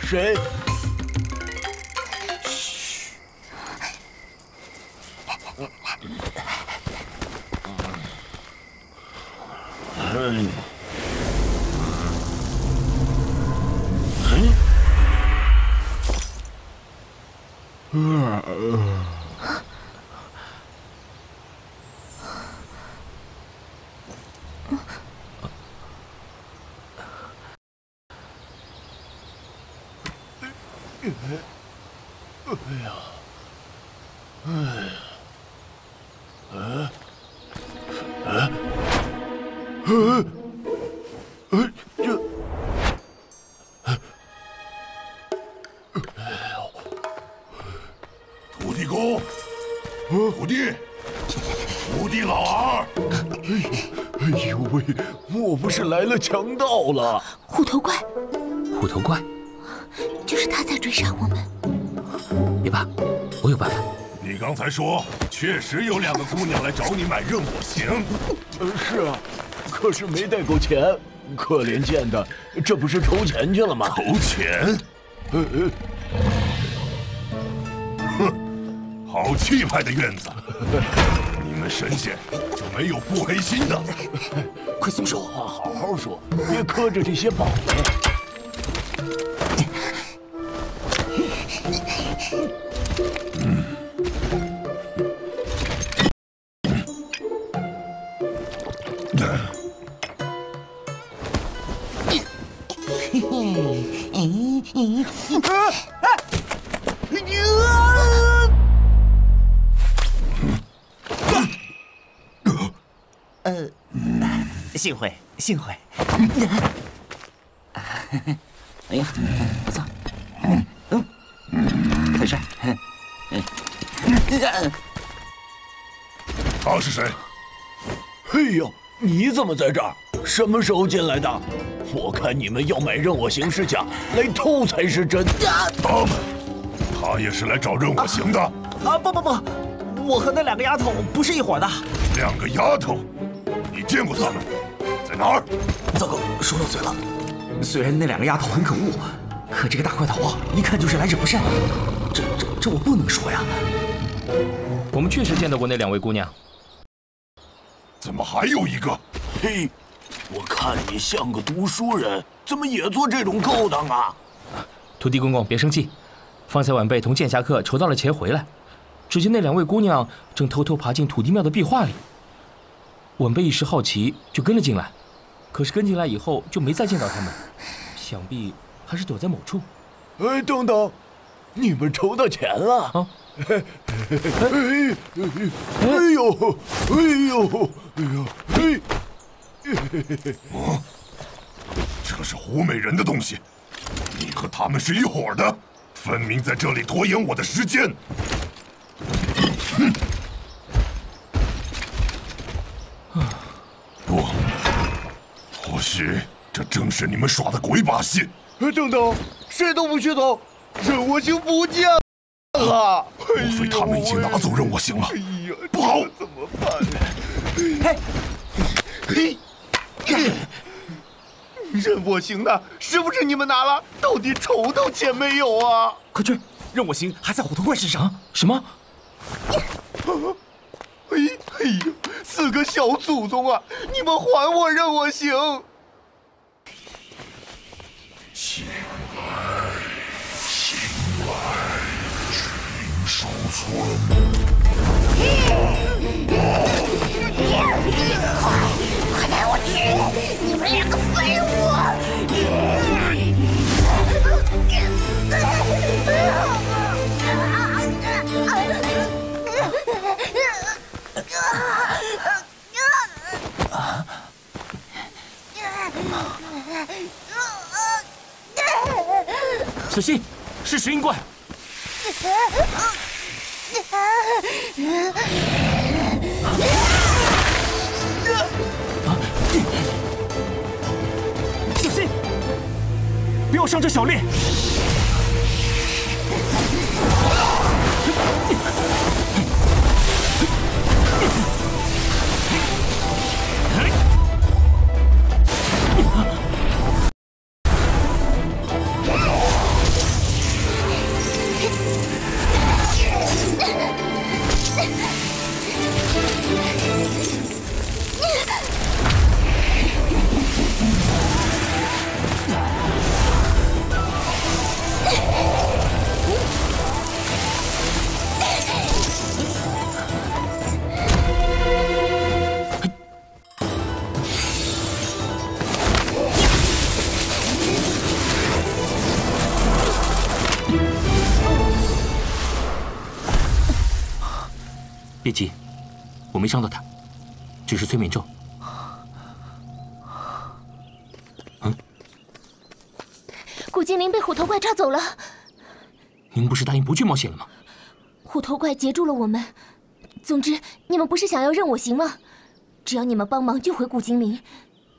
谁？ 强盗了！虎头怪，虎头怪，就是他在追杀我们。别怕，我有办法。你刚才说，确实有两个姑娘来找你买任我行。是啊，可是没带够钱，可怜见的，这不是筹钱去了吗？筹钱？呃呃，哼，好气派的院子，你们神仙就没有不黑心的。 快松手！话好好说，别磕着这些宝贝。嗯。嘿嘿，哎哎， 幸会，幸会。哎呀，不错。嗯，很帅。他是谁？嘿呦，你怎么在这儿？什么时候进来的？我看你们要买任我行是假，来偷才是真。他们，他也是来找任我行的。啊不不不，我和那两个丫头不是一伙的。两个丫头，你见过她们？在哪儿？糟糕，说漏嘴了。虽然那两个丫头很可恶，可这个大块头啊，一看就是来者不善。这这这，我不能说呀。我们确实见到过那两位姑娘。怎么还有一个？嘿，我看你像个读书人，怎么也做这种勾当啊？徒弟公公别生气，方才晚辈同剑侠客筹到了钱回来。 只见那两位姑娘正偷偷爬进土地庙的壁画里，晚辈一时好奇就跟了进来，可是跟进来以后就没再见到他们，想必还是躲在某处。哎，等等，你们筹到钱了啊？哎哎哎呦哎呦哎呦哎！啊，这是胡美人的东西，你和他们是一伙的，分明在这里拖延我的时间。 哼！不，或许这正是你们耍的鬼把戏。等等，谁都不许走，任我行不见了。莫非他们已经拿走任我行了？不好，怎么办？嘿，嘿，任我行呢？是不是你们拿了？到底筹到钱没有啊？快去，任我行还在虎头怪身上。什么？ 啊！哎哎呀，四个小祖宗啊！你们还我任我行！醒来，醒来，群兽村！快带我去！你们两个废物！ 啊！小心，是石英怪！小心，不要伤着小丽！ 别急，我没伤到他，只是催眠咒。嗯，古精灵被虎头怪抓走了。你们不是答应不去冒险了吗？虎头怪截住了我们。总之，你们不是想要任我行吗？只要你们帮忙救回古精灵，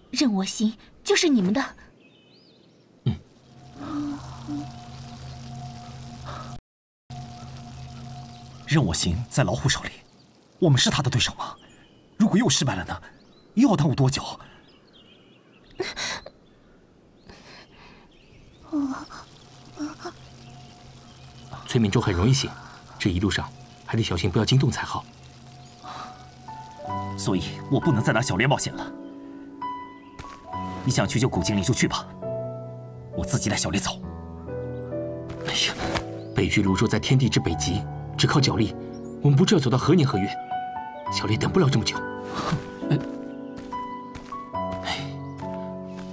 任我行就是你们的。嗯。任我行在老虎手里。 我们是他的对手吗？如果又失败了呢？又要耽误多久？催眠咒很容易醒，这一路上还得小心，不要惊动才好。所以我不能再拿小烈冒险了。你想去救古精灵就去吧，我自己带小烈走。哎呀，北距泸州在天地之北极，只靠脚力，我们不知道走到何年何月。 小丽等不了这么久，哎，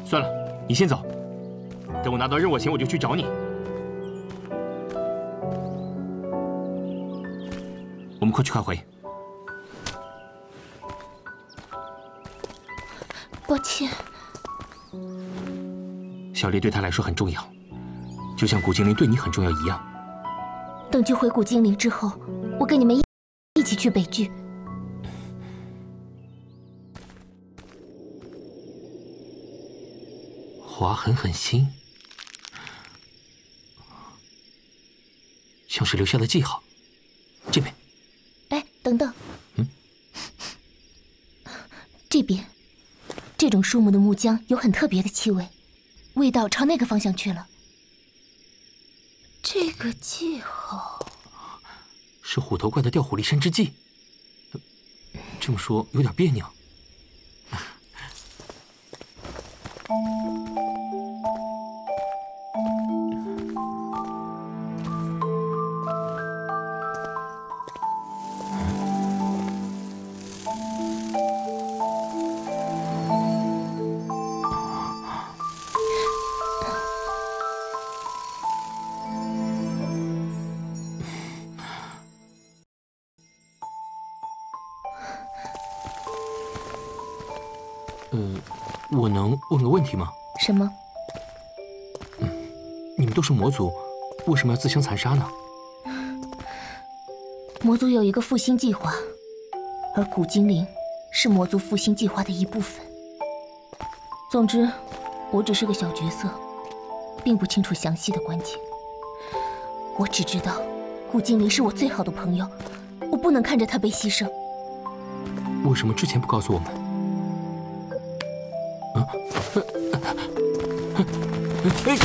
算了，你先走，等我拿到任我行，我就去找你。我们快去快回。抱歉，小丽对他来说很重要，就像古精灵对你很重要一样。等救回古精灵之后，我跟你们一起去北剧。 划痕很新，像是留下的记号。这边，哎，等等，嗯，这边，这种树木的木浆有很特别的气味，味道朝那个方向去了。这个记号是虎头怪的调虎离山之计。这么说有点别扭。 问个问题吗？什么？嗯，你们都是魔族，为什么要自相残杀呢？魔族有一个复兴计划，而古精灵是魔族复兴计划的一部分。总之，我只是个小角色，并不清楚详细的关节。我只知道，古精灵是我最好的朋友，我不能看着他被牺牲。为什么之前不告诉我们？ 嘘！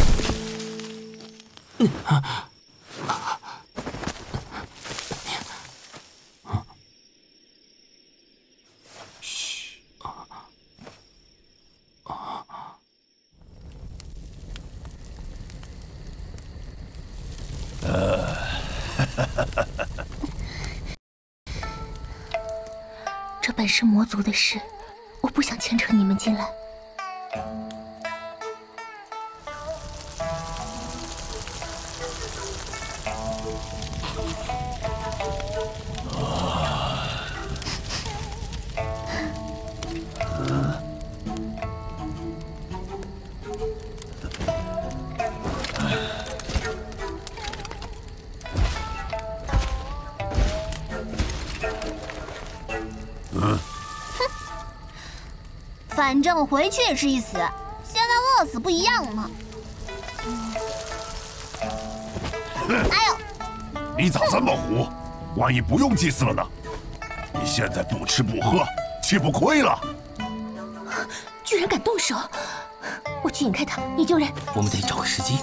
这本是魔族的事，我不想牵扯你们进来。 反正我回去也是一死，现在饿死不一样了吗？哎呦！你咋这么糊？万一不用祭祀了呢？你现在不吃不喝，岂不亏了？居然敢动手！我去引开他，你救人。我们得找个时机。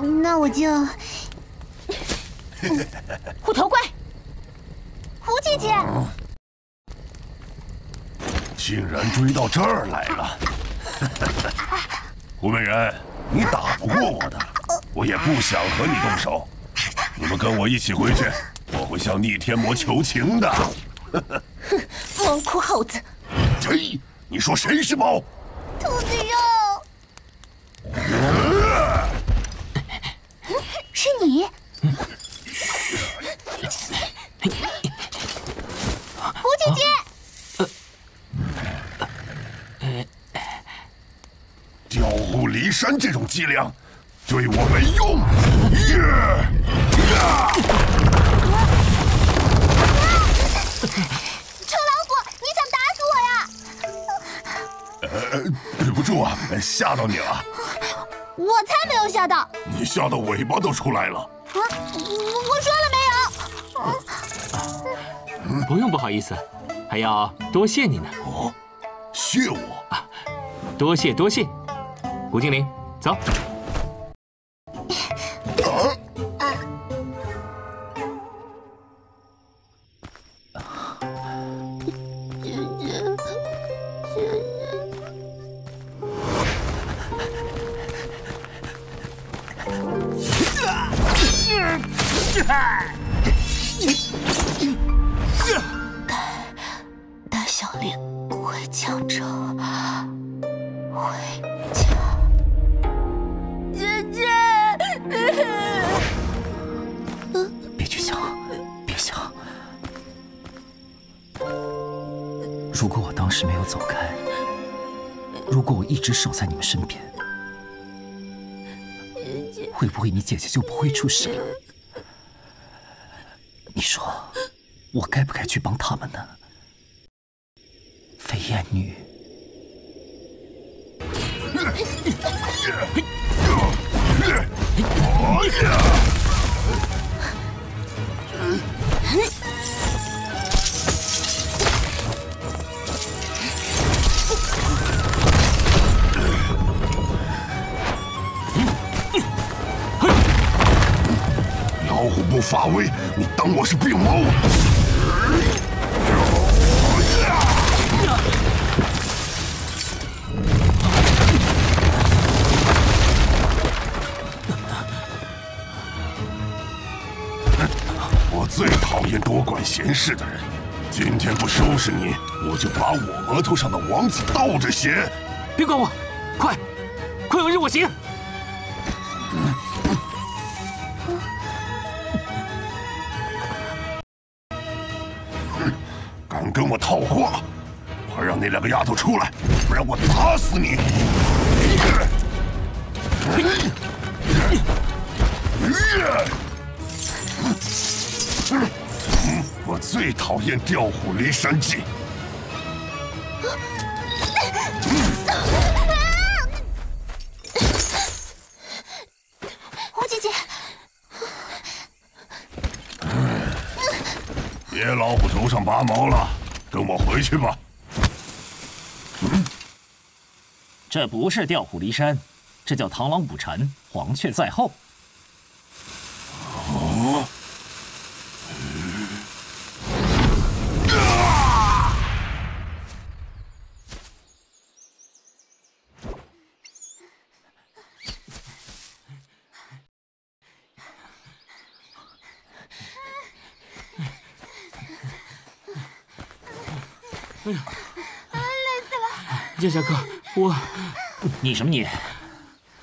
嗯，那我就……嗯、虎头怪，胡姐姐。 竟然追到这儿来了！胡美人，你打不过我的，我也不想和你动手。你们跟我一起回去，我会向逆天魔求情的。哼，猫哭耗子！呸！你说谁是猫？兔子肉。是你。胡姐姐。 调虎离山这种伎俩，对我没用。臭老虎，你想打死我呀？呃，对不住啊，吓到你了。我才没有吓到。你吓到尾巴都出来了。啊，我说了没有？不用不好意思，还要多谢你呢。哦，谢我啊，多谢多谢。 古精灵，走。大大小灵回江城，回家。 别去想，别想。如果我当时没有走开，如果我一直守在你们身边，会不会你姐姐就不会出事了？你说，我该不该去帮他们呢？飞燕女。 哎呀！虎不发威，你当我是病猫？ 最讨厌多管闲事的人，今天不收拾你，我就把我额头上的王字倒着写。别管我，快，快跟着我行！嗯、敢跟我套话，快让那两个丫头出来，不然我打死你！嗯、我最讨厌调虎离山计。胡姐姐，别老虎头上拔毛了，跟我回去吧。嗯、这不是调虎离山，这叫螳螂捕蝉，黄雀在后。 哎呀，累死了！夜侠哥，我……你什么你？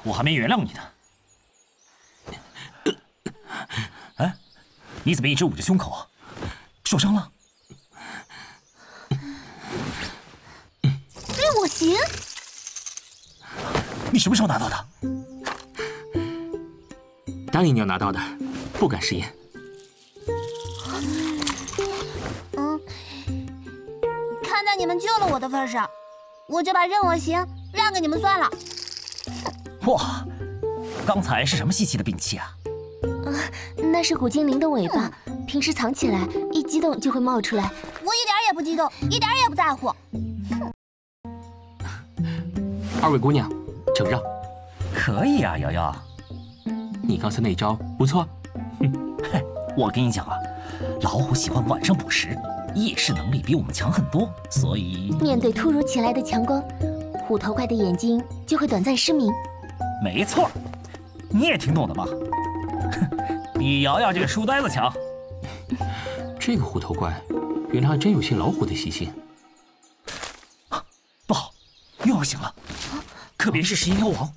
我还没原谅你呢。哎，你怎么一直捂着胸口啊？受伤了？对我行。你什么时候拿到的？答应你要拿到的，不敢食言。 你们救了我的份上，我就把任我行让给你们算了。哇，刚才是什么细细的兵器啊？啊、呃，那是古精灵的尾巴，嗯、平时藏起来，一激动就会冒出来。我一点也不激动，一点也不在乎。二位姑娘，请让。可以啊，瑶瑶，你刚才那招不错。哼，我跟你讲啊，老虎喜欢晚上捕食。 夜视能力比我们强很多，所以面对突如其来的强光，虎头怪的眼睛就会短暂失明。没错，你也挺懂的吧？比瑶瑶这个书呆子强。这个虎头怪，原来还真有些老虎的习性。啊、不好，又要醒了，啊、特别是食蚁妖王。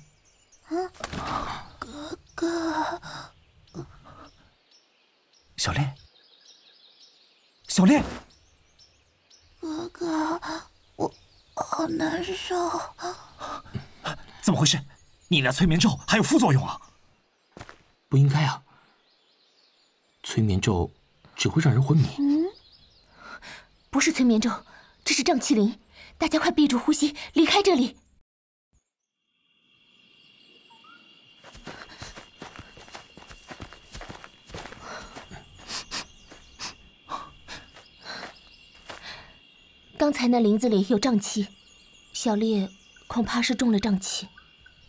啊，哥哥，小烈。 小烈，哥哥，我好难受。怎么回事？你那催眠咒还有副作用啊？不应该啊，催眠咒只会让人昏迷。嗯，不是催眠咒，这是瘴气灵。大家快闭住呼吸，离开这里。刚才那林子里有瘴气，小烈恐怕是中了瘴气。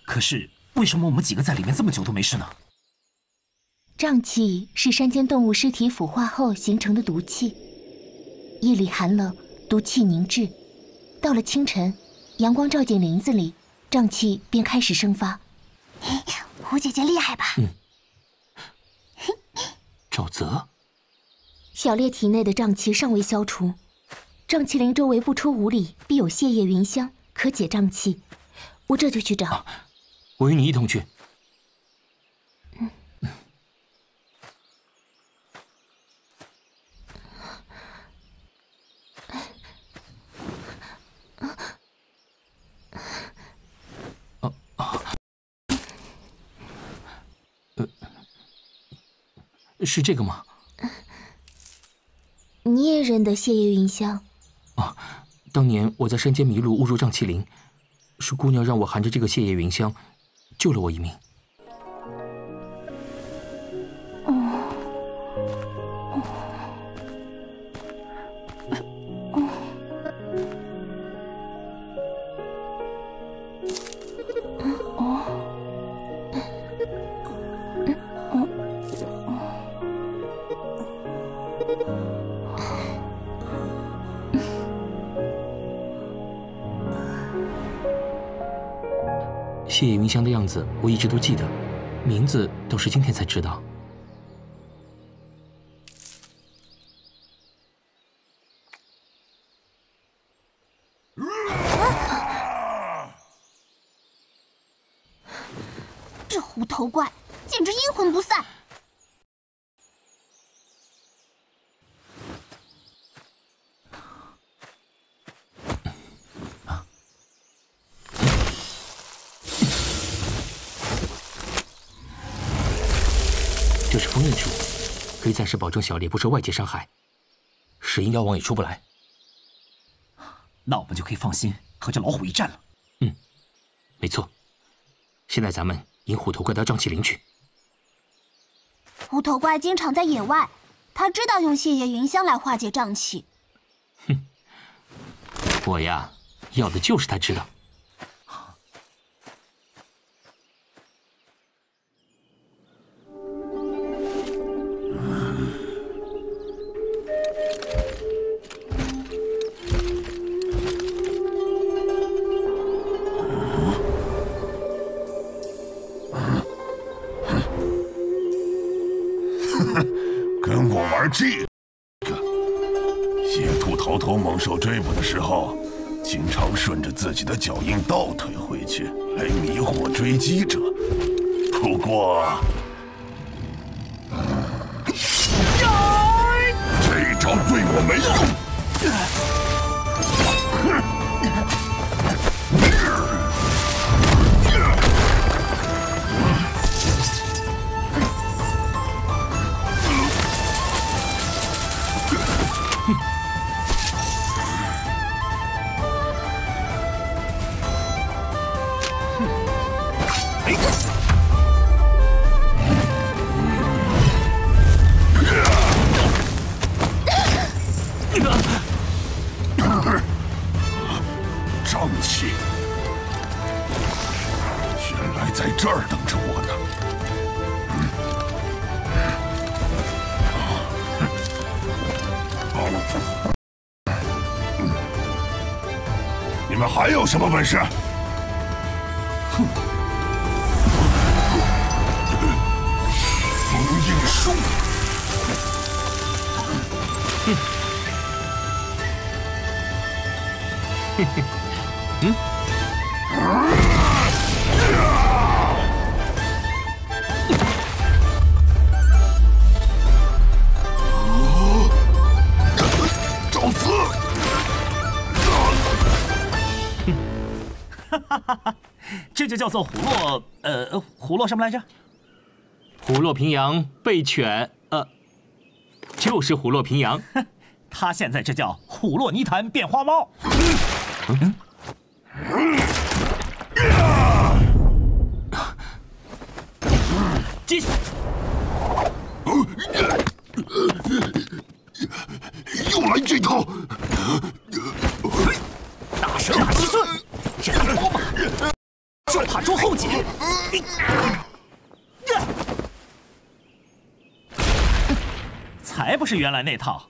可是为什么我们几个在里面这么久都没事呢？瘴气是山间动物尸体腐化后形成的毒气，夜里寒冷，毒气凝滞，到了清晨，阳光照进林子里，瘴气便开始生发。胡姐姐厉害吧？嗯。沼泽。小烈体内的瘴气尚未消除。 瘴气灵周围不出五里，必有泻叶云香，可解瘴气。我这就去找。啊、我与你一同去。嗯。啊啊！呃，是这个吗？你也认得泻叶云香？ 啊，当年我在山间迷路，误入瘴气林，是姑娘让我含着这个泻叶云香，救了我一命。香的样子我一直都记得，名字倒是今天才知道。啊、这虎头怪简直阴魂不散。 这是封印术，可以暂时保证小烈不受外界伤害，石鹰妖王也出不来。那我们就可以放心和这老虎一战了。嗯，没错。现在咱们引虎头怪到瘴气林去。虎头怪经常在野外，他知道用血液云香来化解瘴气。哼，我呀，要的就是他知道。 这个野兔逃脱猛兽追捕的时候，经常顺着自己的脚印倒退回去，来迷惑追击者。不过，这招对我没用。 什么本事？哼！封印术！哼！嘿嘿，嗯？找死！ 哈哈，这就叫做虎落，呃，虎落什么来着？虎落平阳被犬，呃，就是虎落平阳。他现在这叫虎落泥潭变花猫。嗯嗯、继续。又来这套！大蛇打七寸。 这还多吗？就怕捉后颈。才不是原来那套。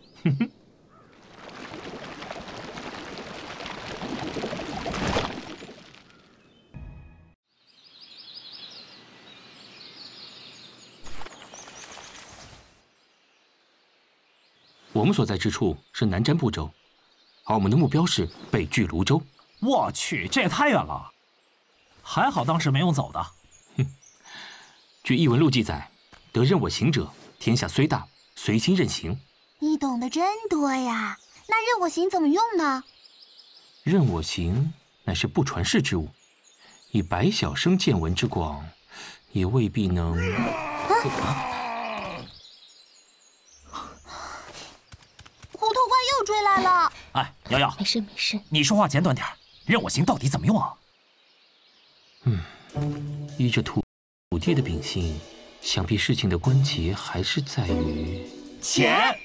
我们所在之处是南瞻部洲，而我们的目标是北距泸州。 我去，这也太远了，还好当时没用走的。哼，据异闻录记载，得任我行者，天下虽大，随心任行。你懂得真多呀！那任我行怎么用呢？任我行乃是不传世之物，以白晓生见闻之广，也未必能。啊！虎头怪又追来了。哎，瑶瑶，没事没事，你说话简短点儿。 任我行到底怎么用啊？嗯，依着土土地的秉性，想必事情的关节还是在于钱。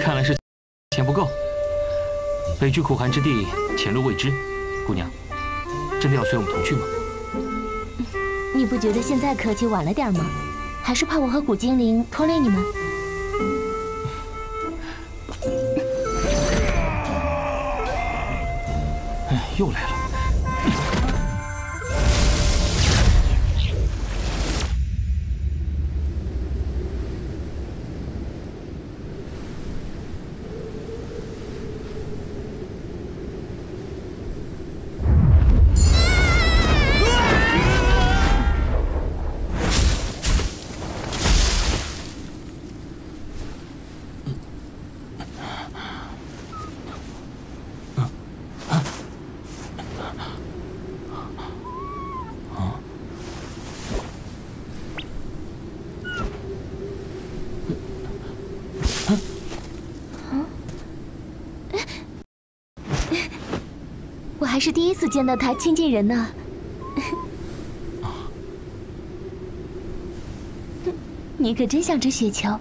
看来是钱不够。北居苦寒之地，前路未知。姑娘，真的要随我们同去吗？你不觉得现在可起晚了点吗？还是怕我和古精灵拖累你们？ 又来了！还是第一次见到他亲近人呢。你可真像只雪球。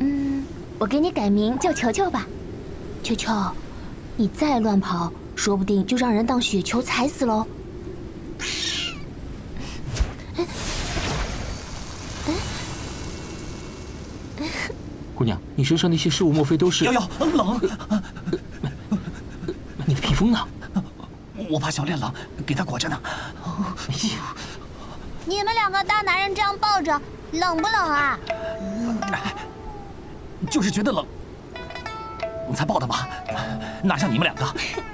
嗯，我给你改名叫球球吧。球球，你再乱跑，说不定就让人当雪球踩死喽。姑娘，你身上那些事物莫非都是？瑶瑶，冷。你的披风呢？ 我怕小烈狼给他裹着呢。你们两个大男人这样抱着，冷不冷啊？就是觉得冷，我才抱的嘛。哪像你们两个，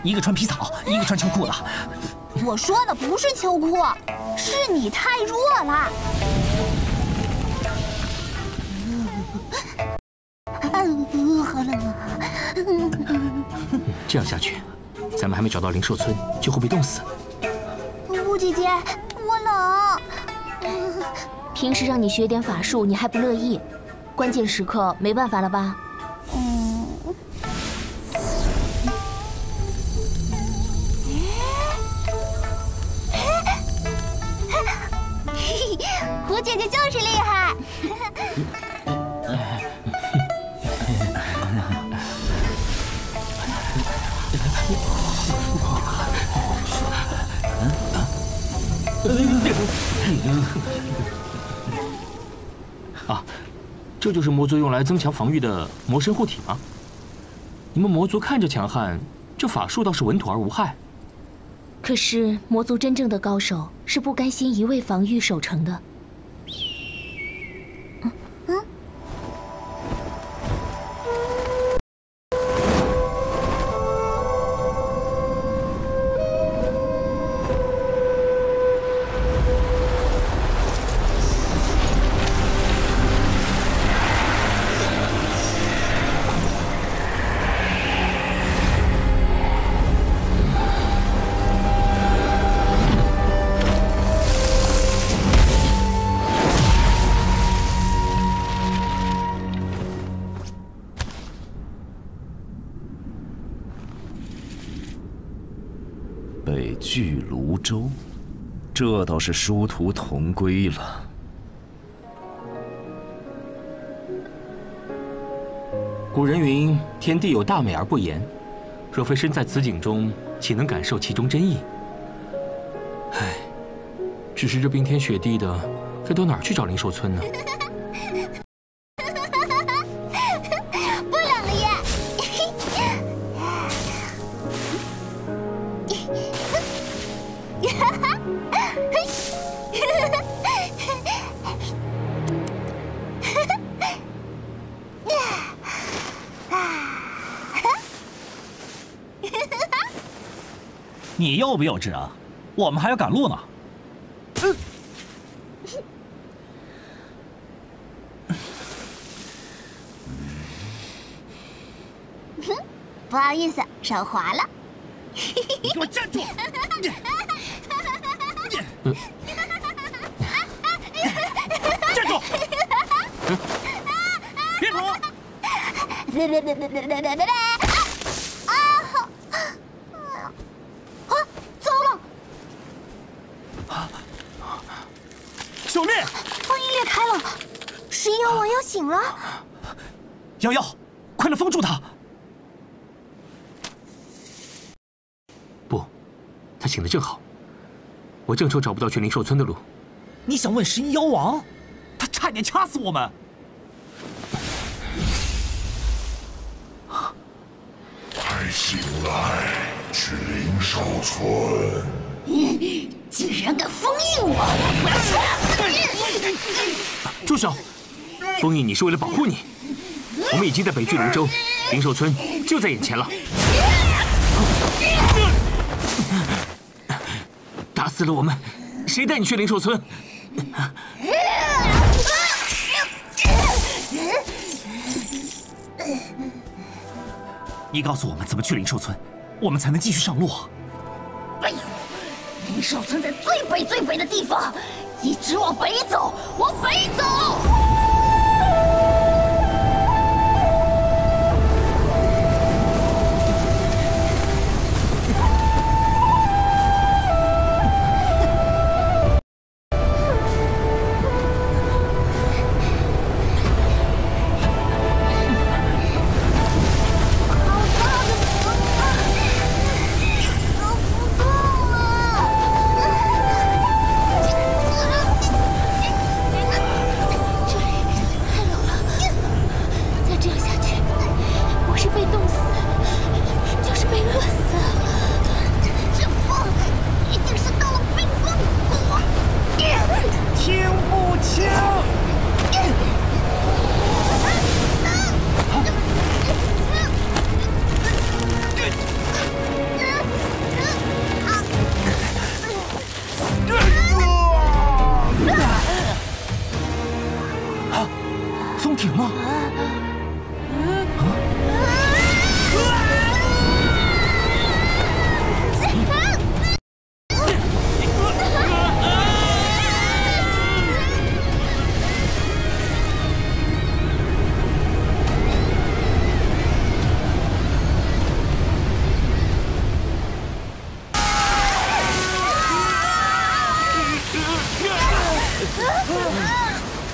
一个穿皮草，一个穿秋裤的。我说的不是秋裤，是你太弱了。好冷啊！这样下去。 咱们还没找到灵兽村，就会被冻死。雾姐姐，我冷。平时让你学点法术，你还不乐意，关键时刻没办法了吧？嗯。胡姐姐就是厉害。啊，这就是魔族用来增强防御的魔身护体吗？你们魔族看着强悍，这法术倒是稳妥而无害。可是魔族真正的高手是不甘心一味防御守城的。嗯嗯。巨泸州，这倒是殊途同归了。古人云：“天地有大美而不言。”若非身在此景中，岂能感受其中真意？唉，只是这冰天雪地的，该到哪儿去找灵兽村呢？ 你幼不幼稚啊？我们还要赶路呢。嗯、不好意思，手滑了。你给我站住！呃、站住！呃、别跑！别别别别别别别别！ 啊！九灭！封印裂开了，十一妖王要醒了。瑶瑶，快来封住他！不，他醒得正好。我正愁找不到去灵兽村的路。你想问十一妖王？他差点掐死我们。 醒来，去灵兽村。嗯，竟然敢封印我！我要掐死你！住手！封印你是为了保护你。我们已经在北距灵州，灵兽村就在眼前了。打死了我们，谁带你去灵兽村？ 你告诉我们怎么去灵兽村，我们才能继续上路啊！哎呦，灵兽村在最北最北的地方，一直往北走，往北走！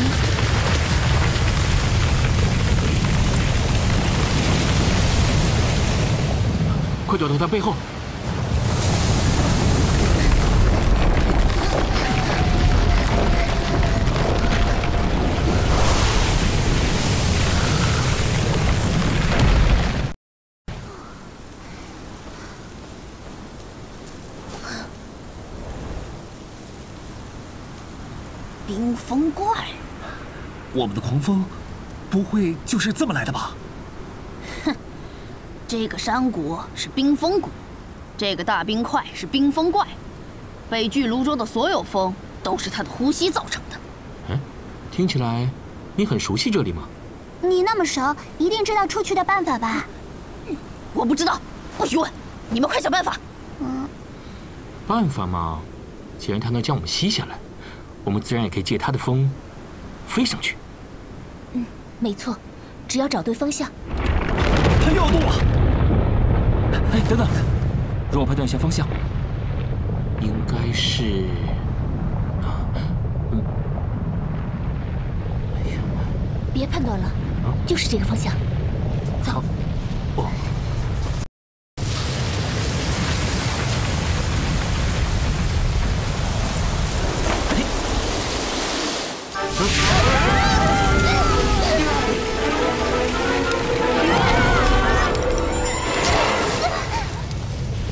嗯 快躲到他背后！冰封怪，我们的狂风不会就是这么来的吧？ 这个山谷是冰封谷，这个大冰块是冰封怪，北距泸州的所有风都是他的呼吸造成的。嗯，听起来你很熟悉这里吗？你那么熟，一定知道出去的办法吧？嗯、我不知道，不许问！你们快想办法。嗯，办法嘛，既然他能将我们吸下来，我们自然也可以借他的风飞上去。嗯，没错，只要找对方向。他又要动了。 哎，等等，让我判断一下方向。应该是啊，嗯，哎呀，别判断了，啊、就是这个方向。走。哦。哎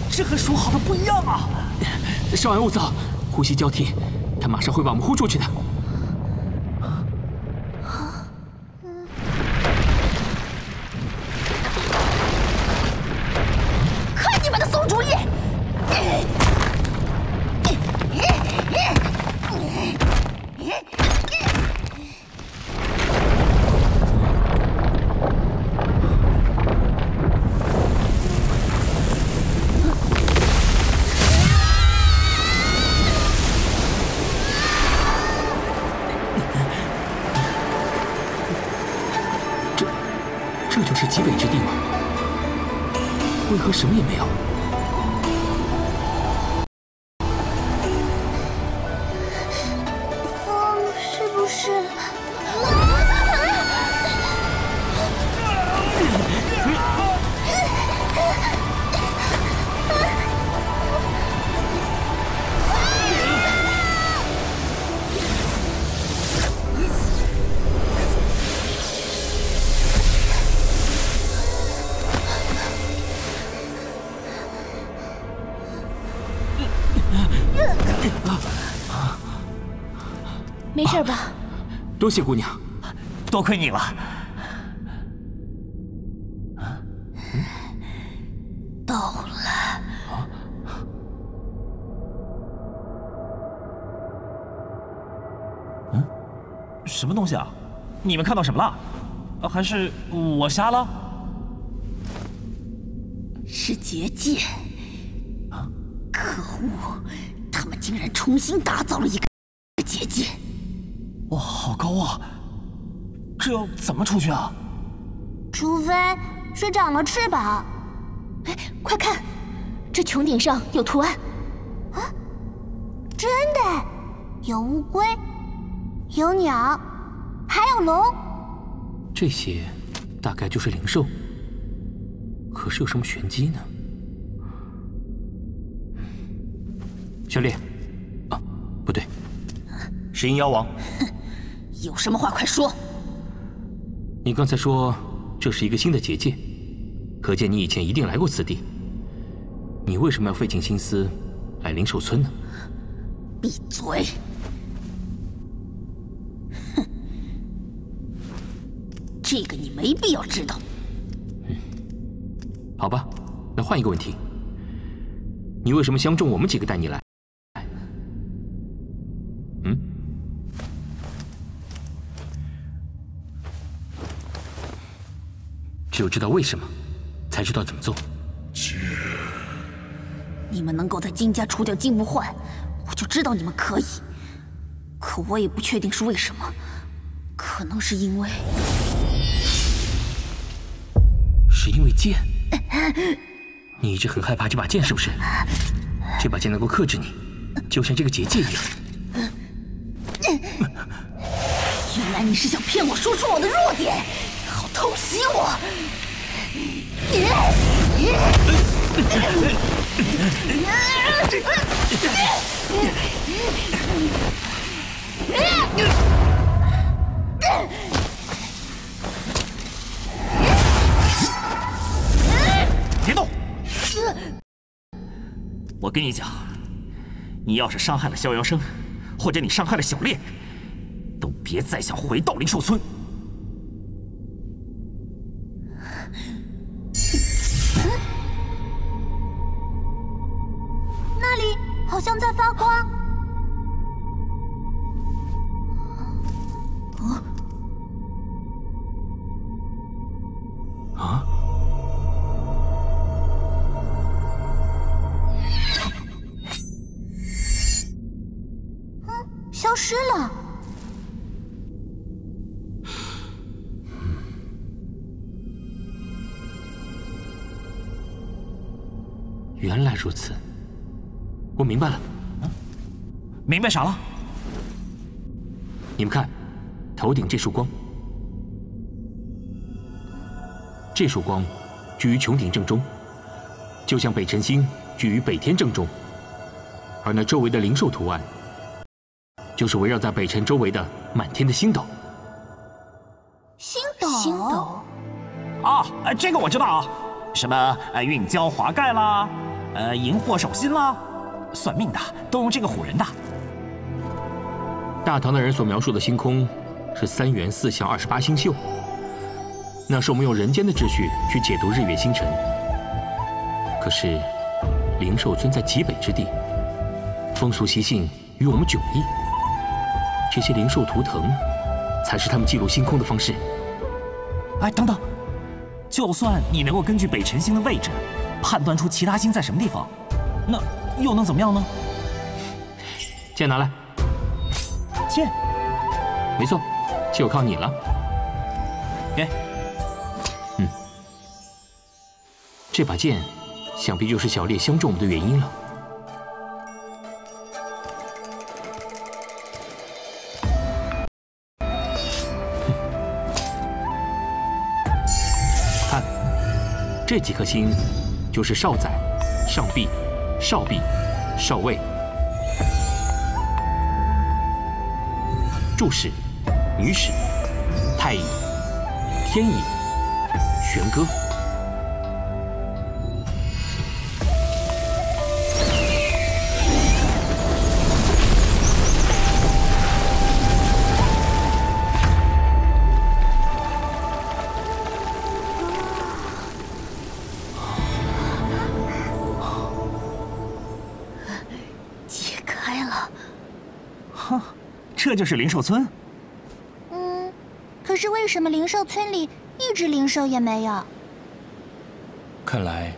这和说好的不一样啊！稍安勿躁，呼吸交替，他马上会把我们呼出去的。看你们的馊主意！是极北之地吗？为何什么也没有？ 没事吧、啊？多谢姑娘，多亏你了。啊嗯、懂了。啊、嗯，什么东西啊？你们看到什么了？还是我瞎了？是结界。啊！可恶，他们竟然重新打造了一个结界。 哇，好高啊！这要怎么出去啊？除非水长了翅膀。哎，快看，这穹顶上有图案。啊，真的，有乌龟，有鸟，还有龙。这些大概就是灵兽。可是有什么玄机呢？小丽，啊，不对，是阴妖王。 有什么话快说！你刚才说这是一个新的结界，可见你以前一定来过此地。你为什么要费尽心思来灵兽村呢？闭嘴！哼，这个你没必要知道。嗯，好吧，那换一个问题。你为什么相中我们几个带你来？ 只有知道为什么，才知道怎么做。你们能够在金家除掉金无患，我就知道你们可以。可我也不确定是为什么，可能是因为……是因为剑？你一直很害怕这把剑，是不是？这把剑能够克制你，就像这个结界一样。原来你是想骗我说出我的弱点。 偷袭我！别动！我跟你讲，你要是伤害了逍遥生，或者你伤害了小烈，都别再想回到灵兽村。 好像在发光。啊啊！嗯，消失了。原来如此。 我明白了，嗯，明白啥了？你们看，头顶这束光，这束光居于穹顶正中，就像北辰星居于北天正中，而那周围的灵兽图案，就是围绕在北辰周围的满天的星斗。星斗，星斗，啊，这个我知道啊，什么呃运交华盖啦，呃荧惑手心啦。 算命的都用这个唬人的。大唐的人所描述的星空是三元四象二十八星宿，那是我们用人间的秩序去解读日月星辰。可是，灵兽村在极北之地，风俗习性与我们迥异。这些灵兽图腾，才是他们记录星空的方式。哎，等等，就算你能够根据北辰星的位置，判断出其他星在什么地方，那…… 又能怎么样呢？剑拿来。剑，没错，就靠你了。给。嗯。这把剑，想必就是小烈相中我们的原因了。看，这几颗星，就是少宰、上臂、少臂、少尉。注释：女史、太乙、天乙、玄歌。 这就是灵兽村。嗯，可是为什么灵兽村里一只灵兽也没有？看来，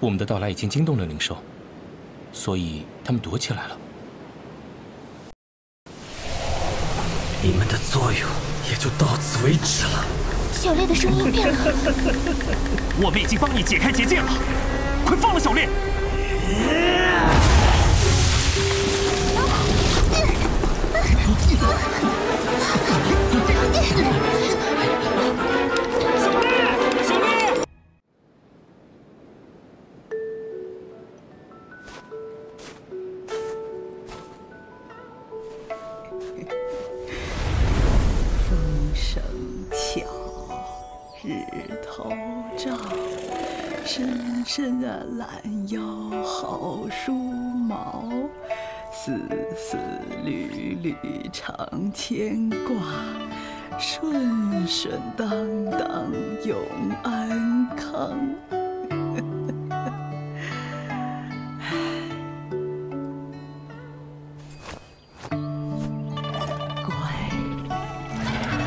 我们的到来已经惊动了灵兽，所以他们躲起来了。你们的作用也就到此为止了。小烈的声音变了。我们已经帮你解开结界了，快放了小烈！ 小烈，小烈！风声悄，日头照，深深的懒腰好梳毛。 丝丝缕缕常牵挂，顺顺当当永安康。乖，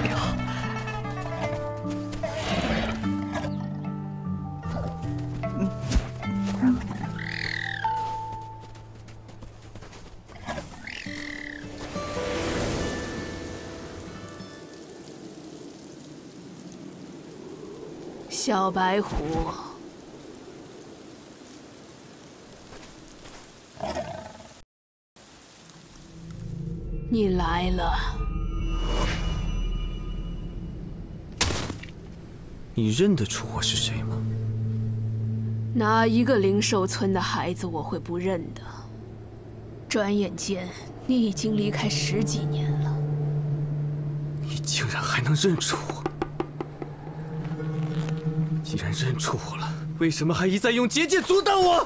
哟。 小白虎，你来了。你认得出我是谁吗？哪一个灵兽村的孩子我会不认得？转眼间，你已经离开十几年了。你竟然还能认出我！ 既然认出我了，为什么还一再用结界阻挡我？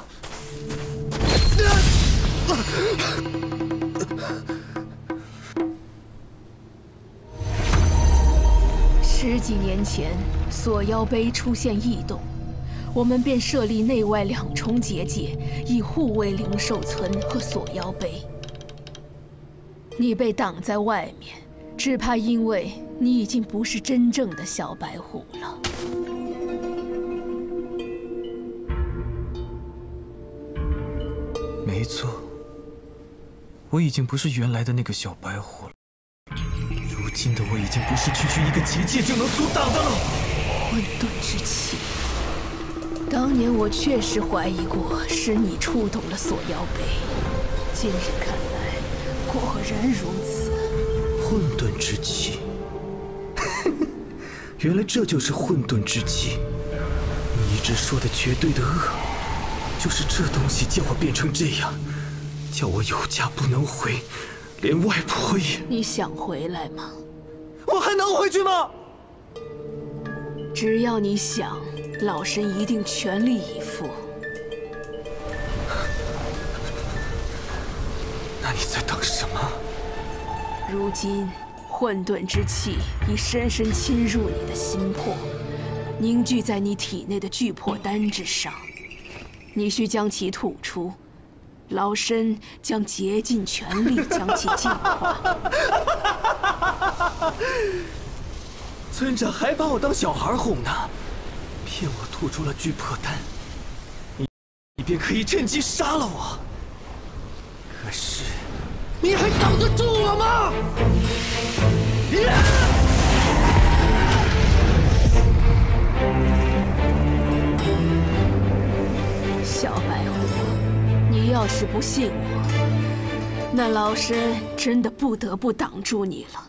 十几年前，锁妖碑出现异动，我们便设立内外两重结界，以护卫灵兽村和锁妖碑。你被挡在外面，只怕因为你已经不是真正的小白虎了。 没错，我已经不是原来的那个小白虎了。如今的我已经不是区区一个结界就能阻挡的了。混沌之气，当年我确实怀疑过是你触动了锁妖碑，今日看来果然如此。混沌之气，原来这就是混沌之气。你一直说的绝对的恶。 就是这东西叫我变成这样，叫我有家不能回，连外婆也……你想回来吗？我还能回去吗？只要你想，老身一定全力以赴。那你在等什么？如今混沌之气已深深侵入你的心魄，凝聚在你体内的聚魄丹之上。 你需将其吐出，老身将竭尽全力将其净化。村长还把我当小孩哄呢，骗我吐出了聚魄丹，你你便可以趁机杀了我。可是，你还挡得住我吗？Yeah! 嗯要是不信我，那老身真的不得不挡住你了。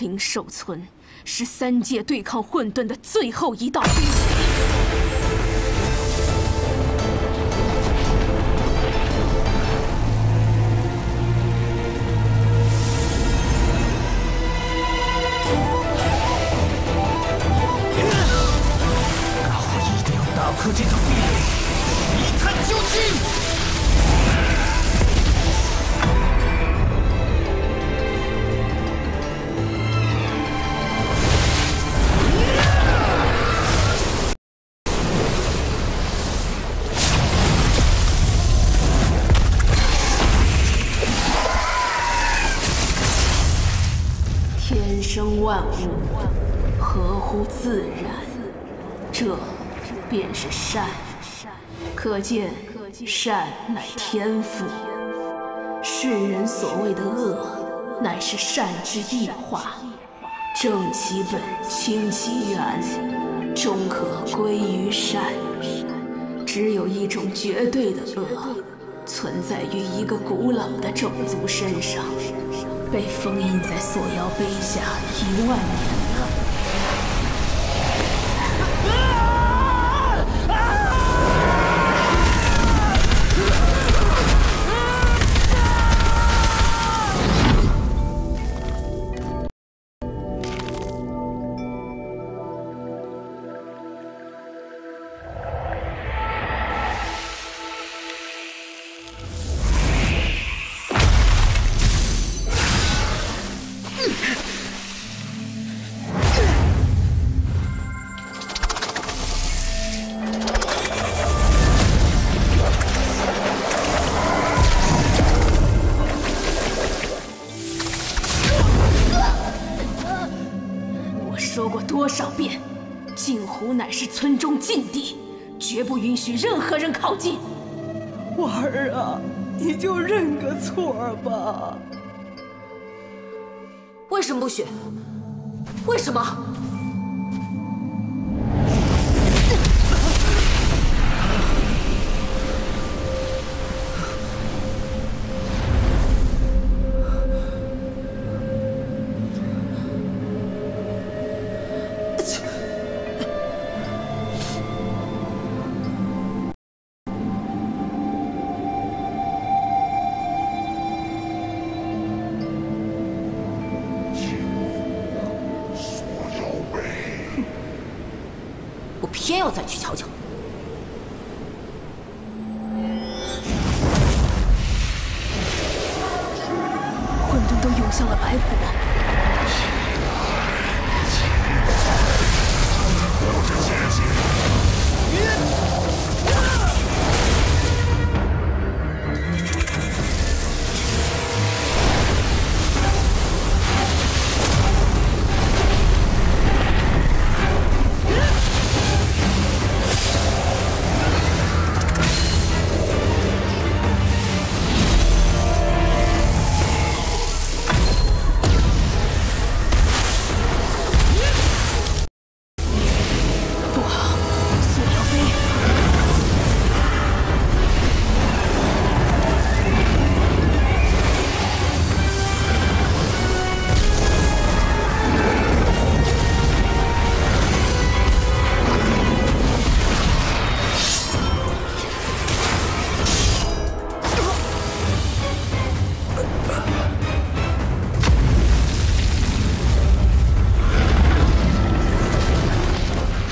灵寿村是三界对抗混沌的最后一道兵线。 万物合乎自然，这便是善。可见善乃天赋，世人所谓的恶，乃是善之异化。正其本，清其源，终可归于善。只有一种绝对的恶，存在于一个古老的种族身上。 被封印在锁妖碑下一万年了。禁地，绝不允许任何人靠近。婉儿啊，你就认个错吧。为什么不许？为什么？偏要再去瞧瞧。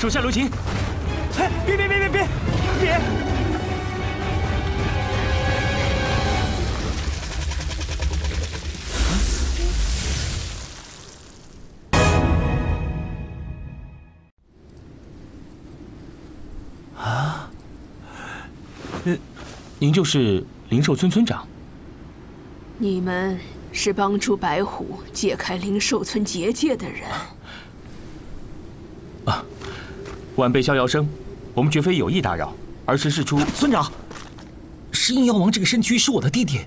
手下留情！哎，别别别别别别！啊，呃，您就是灵寿村村长？你们是帮助白虎解开灵寿村结界的人。 晚辈逍遥生，我们绝非有意打扰，而是事出。村长，石印妖王这个身躯是我的弟弟，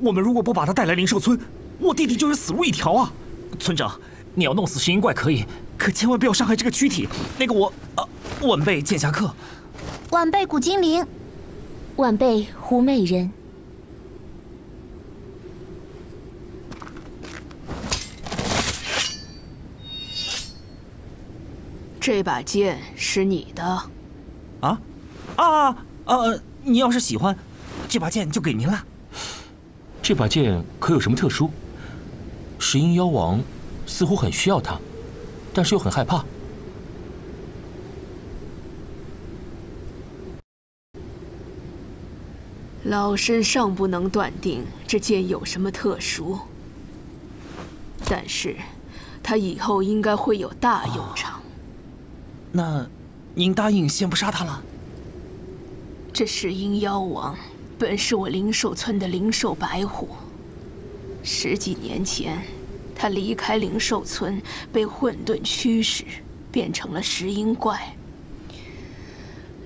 我们如果不把他带来灵寿村，我弟弟就是死路一条啊！村长，你要弄死石印怪可以，可千万不要伤害这个躯体。那个我，啊，晚辈剑侠客，晚辈古精灵。晚辈胡媚人。这把剑是你的？啊啊呃、啊，你要是喜欢，这把剑就给您了。这把剑可有什么特殊？石鹰妖王似乎很需要它，但是又很害怕。 老身尚不能断定这剑有什么特殊，但是它以后应该会有大用场。啊、那，您答应先不杀他了？这石鹰妖王本是我灵兽村的灵兽白虎，十几年前他离开灵兽村，被混沌驱使，变成了石鹰怪。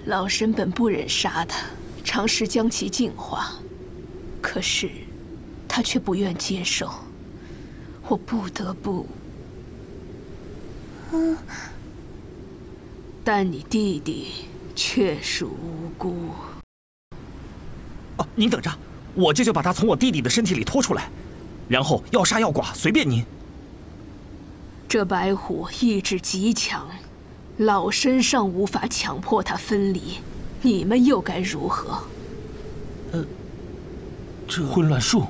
老身本不忍杀他。 尝试将其净化，可是他却不愿接受，我不得不。嗯，但你弟弟确属无辜。哦、啊，您等着，我这就把他从我弟弟的身体里拖出来，然后要杀要剐随便您。这白虎意志极强，老身尚无法强迫他分离。 你们又该如何？呃，这混乱术。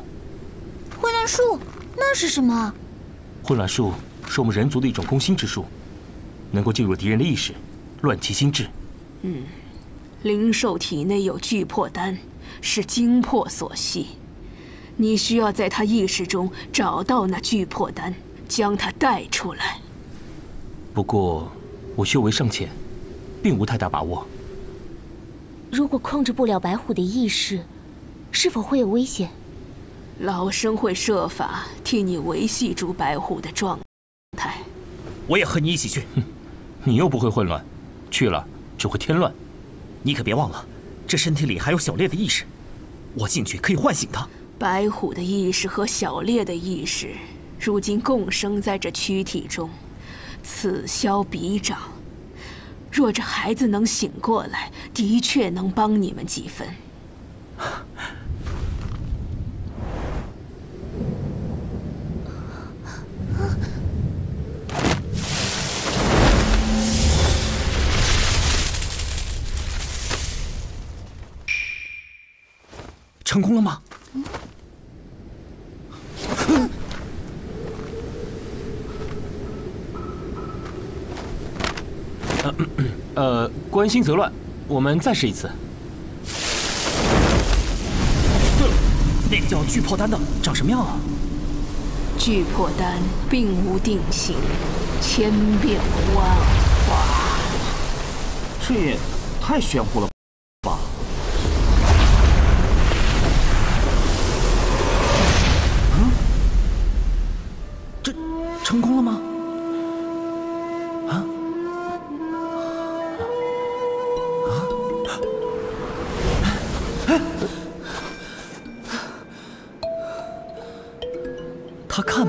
混乱术那是什么？混乱术是我们人族的一种攻心之术，能够进入敌人的意识，乱其心智。嗯，灵兽体内有聚魄丹，是精魄所系。你需要在他意识中找到那聚魄丹，将它带出来。不过，我修为尚浅，并无太大把握。 如果控制不了白虎的意识，是否会有危险？老身会设法替你维系住白虎的状态。我也和你一起去。哼，你又不会混乱，去了只会添乱。你可别忘了，这身体里还有小烈的意识，我进去可以唤醒他。白虎的意识和小烈的意识，如今共生在这躯体中，此消彼长。 若这孩子能醒过来，的确能帮你们几分。成功了吗？嗯 呃，关心则乱，我们再试一次。对了，那个叫聚魄丹的长什么样啊？聚魄丹并无定性，千变万化。这也太玄乎了吧！嗯，这成功了吗？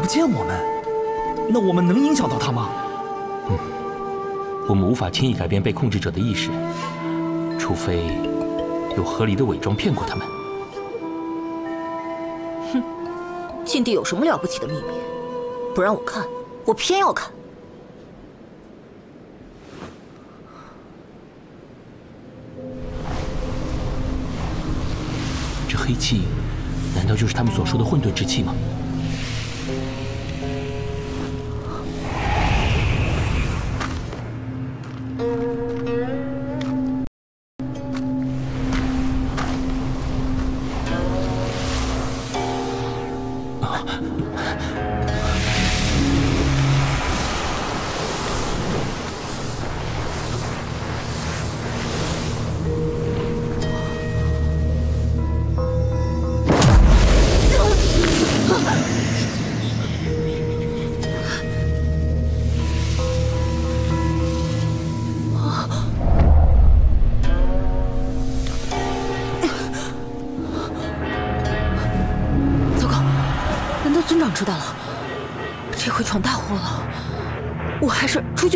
见我们，那我们能影响到他吗？嗯，我们无法轻易改变被控制者的意识，除非有合理的伪装骗过他们。哼，禁地有什么了不起的秘密？不让我看，我偏要看。这黑气，难道就是他们所说的混沌之气吗？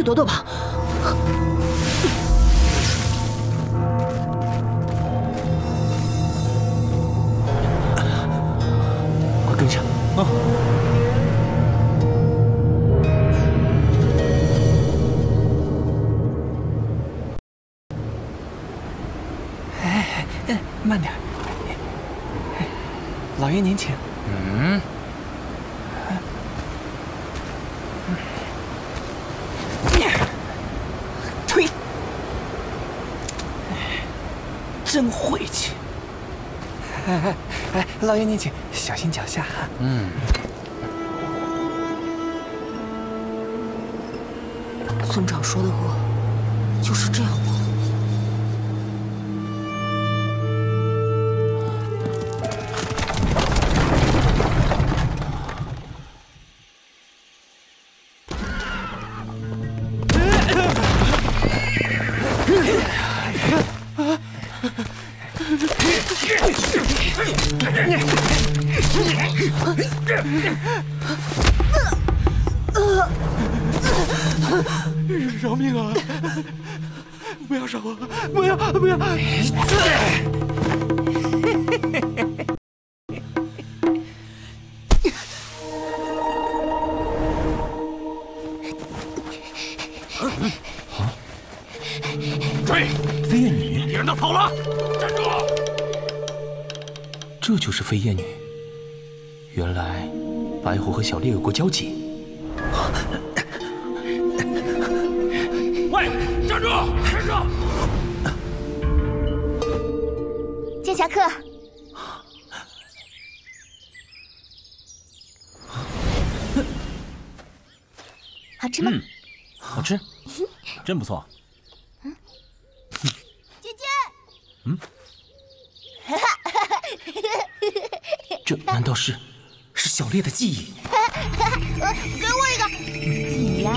躲躲吧。 啊！啊！哎哎，慢点。哎，老爷您请。嗯。 真晦气！哎哎哎，老爷您请，小心脚下哈。嗯。村长说的恶就是这样吗？饶命啊！不要杀我！不要不要！追！飞燕女，你让她跑了！站住！这就是飞燕女。原来白虎和小烈有过交集。 站住！站住！剑侠客，好吃吗？嗯，好吃，真不错。嗯，姐姐。嗯。这难道是是小烈的记忆？给我一个。你呀。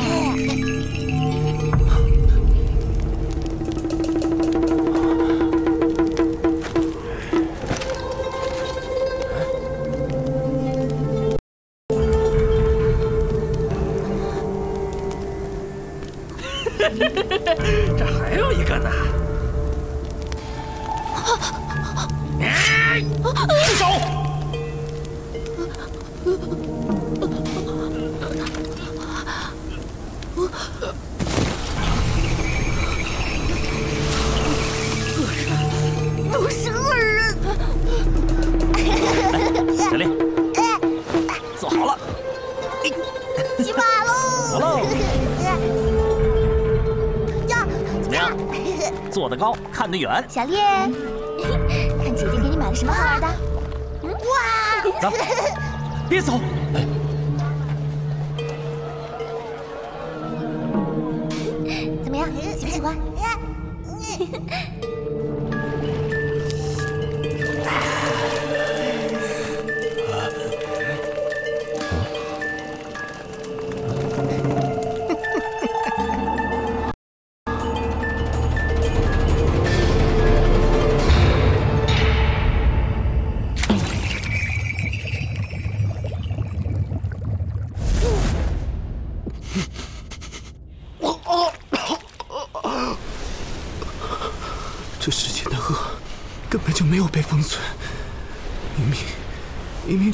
这还有一个呢！住手！都是恶人！小烈，坐好了，骑马喽！走喽！ 坐得高，看得远。小烈，看姐姐给你买了什么好玩的？哇！走，别走！怎么样，喜不喜欢？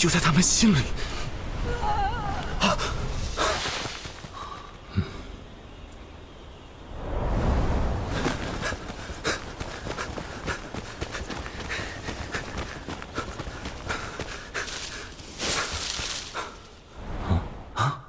就在他们心里。啊！啊！啊！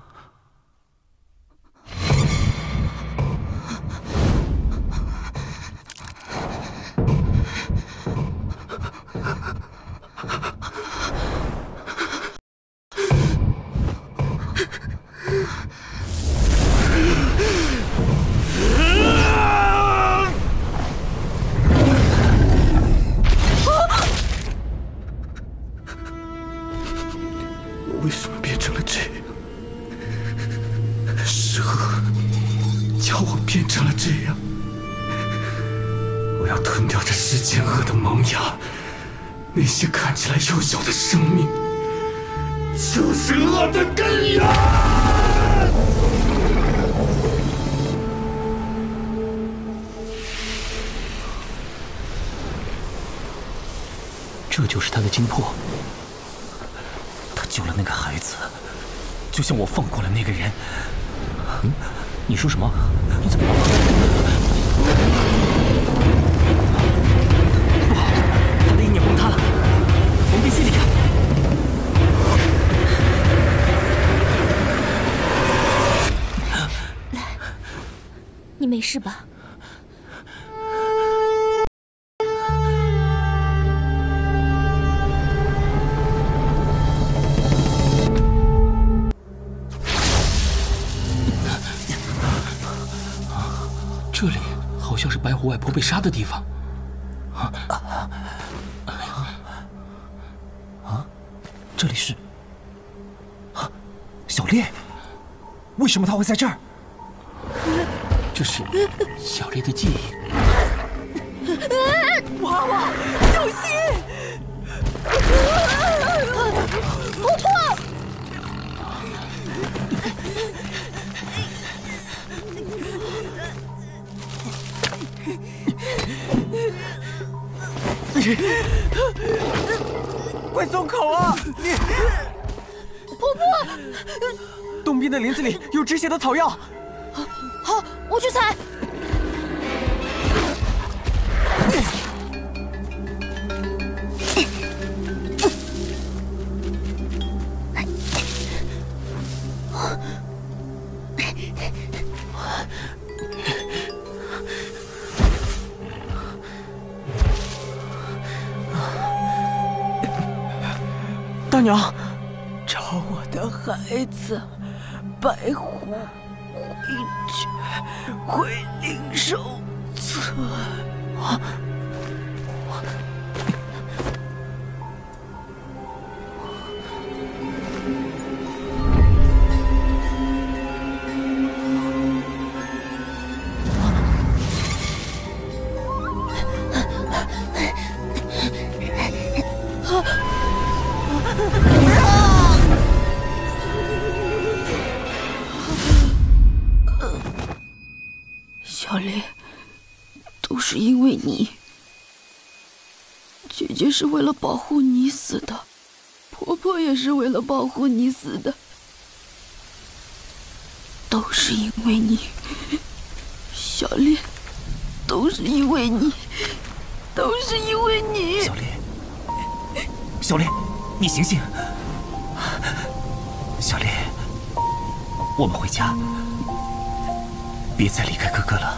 这就是他的精魄，他救了那个孩子，就像我放过了那个人。嗯，你说什么？你怎么了？不好，他的意念崩塌了，我们必须离开。 你没事吧？这里好像是白狐外婆被杀的地方。啊啊！这里是……啊，小烈，为什么他会在这儿？ 这是小烈的记忆。娃娃，小心！婆婆，快松口啊！你，婆婆，东边的林子里有止血的草药。 好，我去采。大娘，找我的孩子，白狐。 回灵兽村。啊！是为了保护你死的，婆婆也是为了保护你死的，都是因为你，小烈，都是因为你，都是因为你。小烈，小烈，你醒醒！小烈，我们回家，别再离开哥哥了。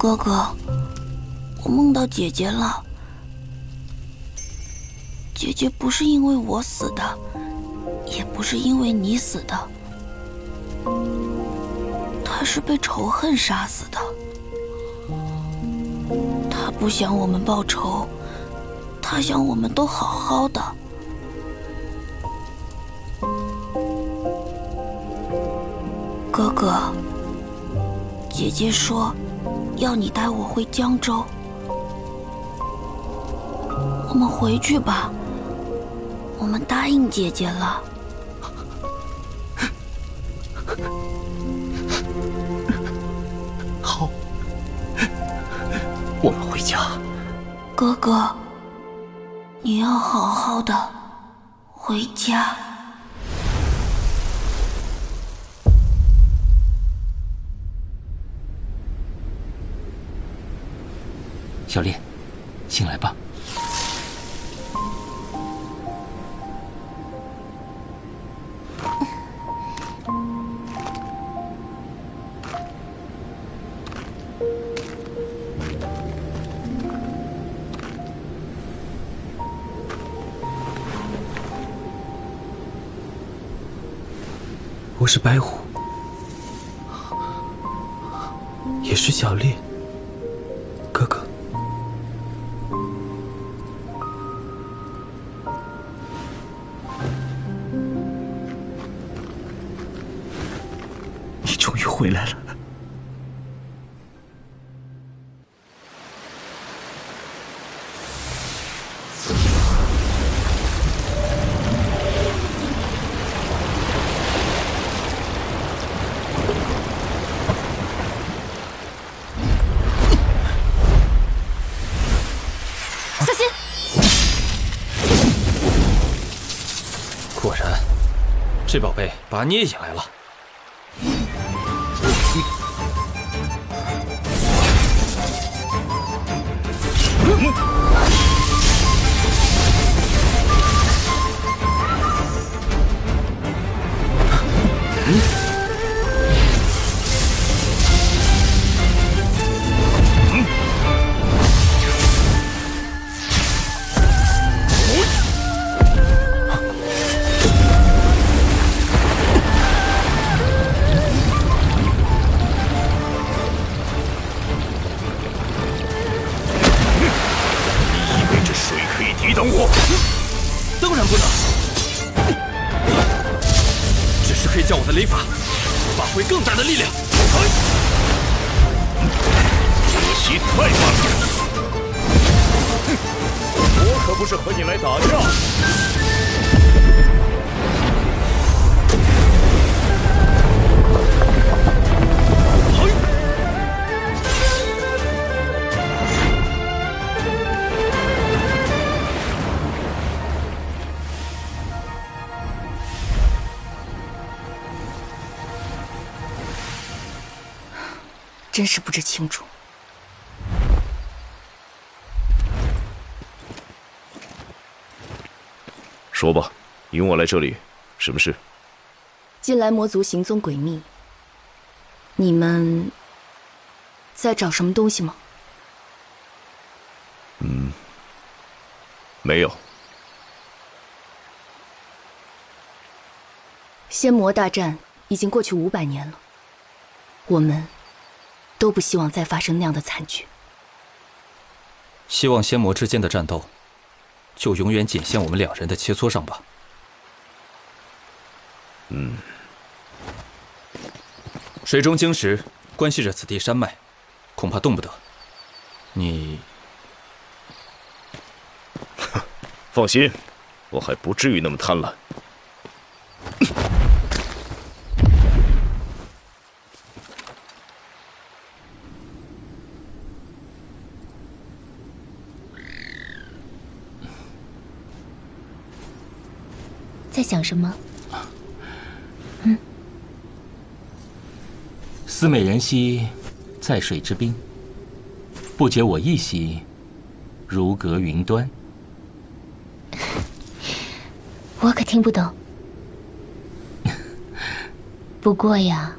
哥哥，我梦到姐姐了。姐姐不是因为我死的，也不是因为你死的，她是被仇恨杀死的。她不想我们报仇，她想我们都好好的。哥哥，姐姐说。 要你带我回江州，我们回去吧。我们答应姐姐了。好，我们回家。哥哥，你要好好的回家。 小烈，醒来吧。我是白狐，也是小烈。来了。小心！果然，这宝贝把你也引来了。 真是不知轻重。说吧，引我来这里，什么事？近来魔族行踪诡秘，你们在找什么东西吗？嗯，没有。仙魔大战已经过去五百年了，我们 都不希望再发生那样的惨剧。希望仙魔之间的战斗，就永远仅限我们两人的切磋上吧。嗯。水中晶石关系着此地山脉，恐怕动不得。你，放心，我还不至于那么贪婪。 在想什么？嗯。思美人兮，在水之滨；不解我意兮，如隔云端。我可听不懂。不过呀，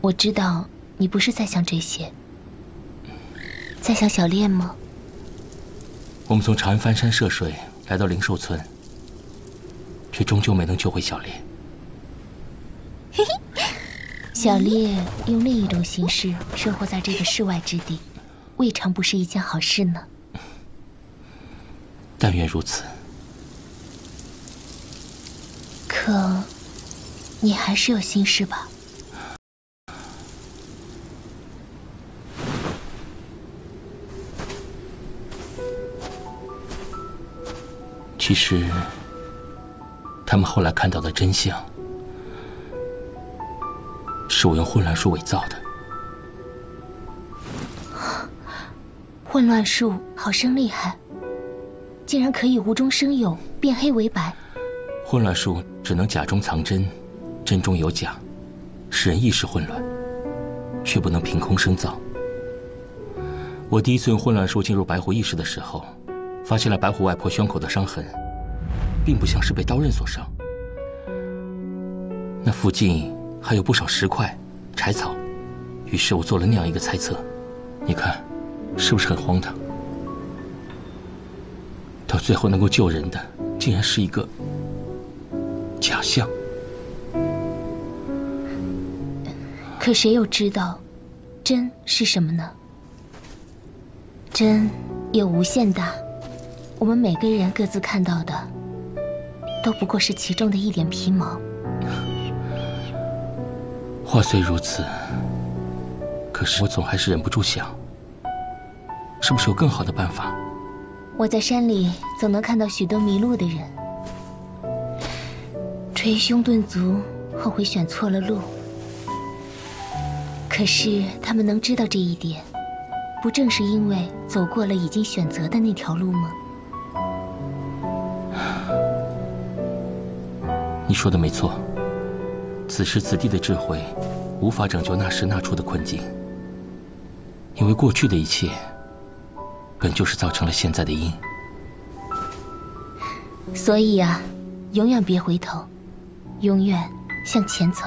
我知道你不是在想这些，在想小恋吗？我们从长安翻山涉水来到灵兽村， 却终究没能救回小烈。小烈用另一种形式生活在这个世外之地，未尝不是一件好事呢。但愿如此。可，你还是有心事吧？其实， 他们后来看到的真相，是我用混乱术伪造的。混乱术好生厉害，竟然可以无中生有，变黑为白。混乱术只能假中藏真，真中有假，使人意识混乱，却不能凭空生造。我第一次用混乱术进入白虎意识的时候，发现了白虎外婆胸口的伤痕， 并不像是被刀刃所伤，那附近还有不少石块、柴草，于是我做了那样一个猜测，你看，是不是很荒唐？到最后能够救人的，竟然是一个假象。可谁又知道，真是什么呢？真也无限大，我们每个人各自看到的 都不过是其中的一点皮毛。话虽如此，可是我总还是忍不住想，是不是有更好的办法？我在山里总能看到许多迷路的人，捶胸顿足，后悔选错了路。可是他们能知道这一点，不正是因为走过了已经选择的那条路吗？你说的没错，此时此地的智慧，无法拯救那时那处的困境，因为过去的一切，本就是造成了现在的因。所以啊，永远别回头，永远向前走。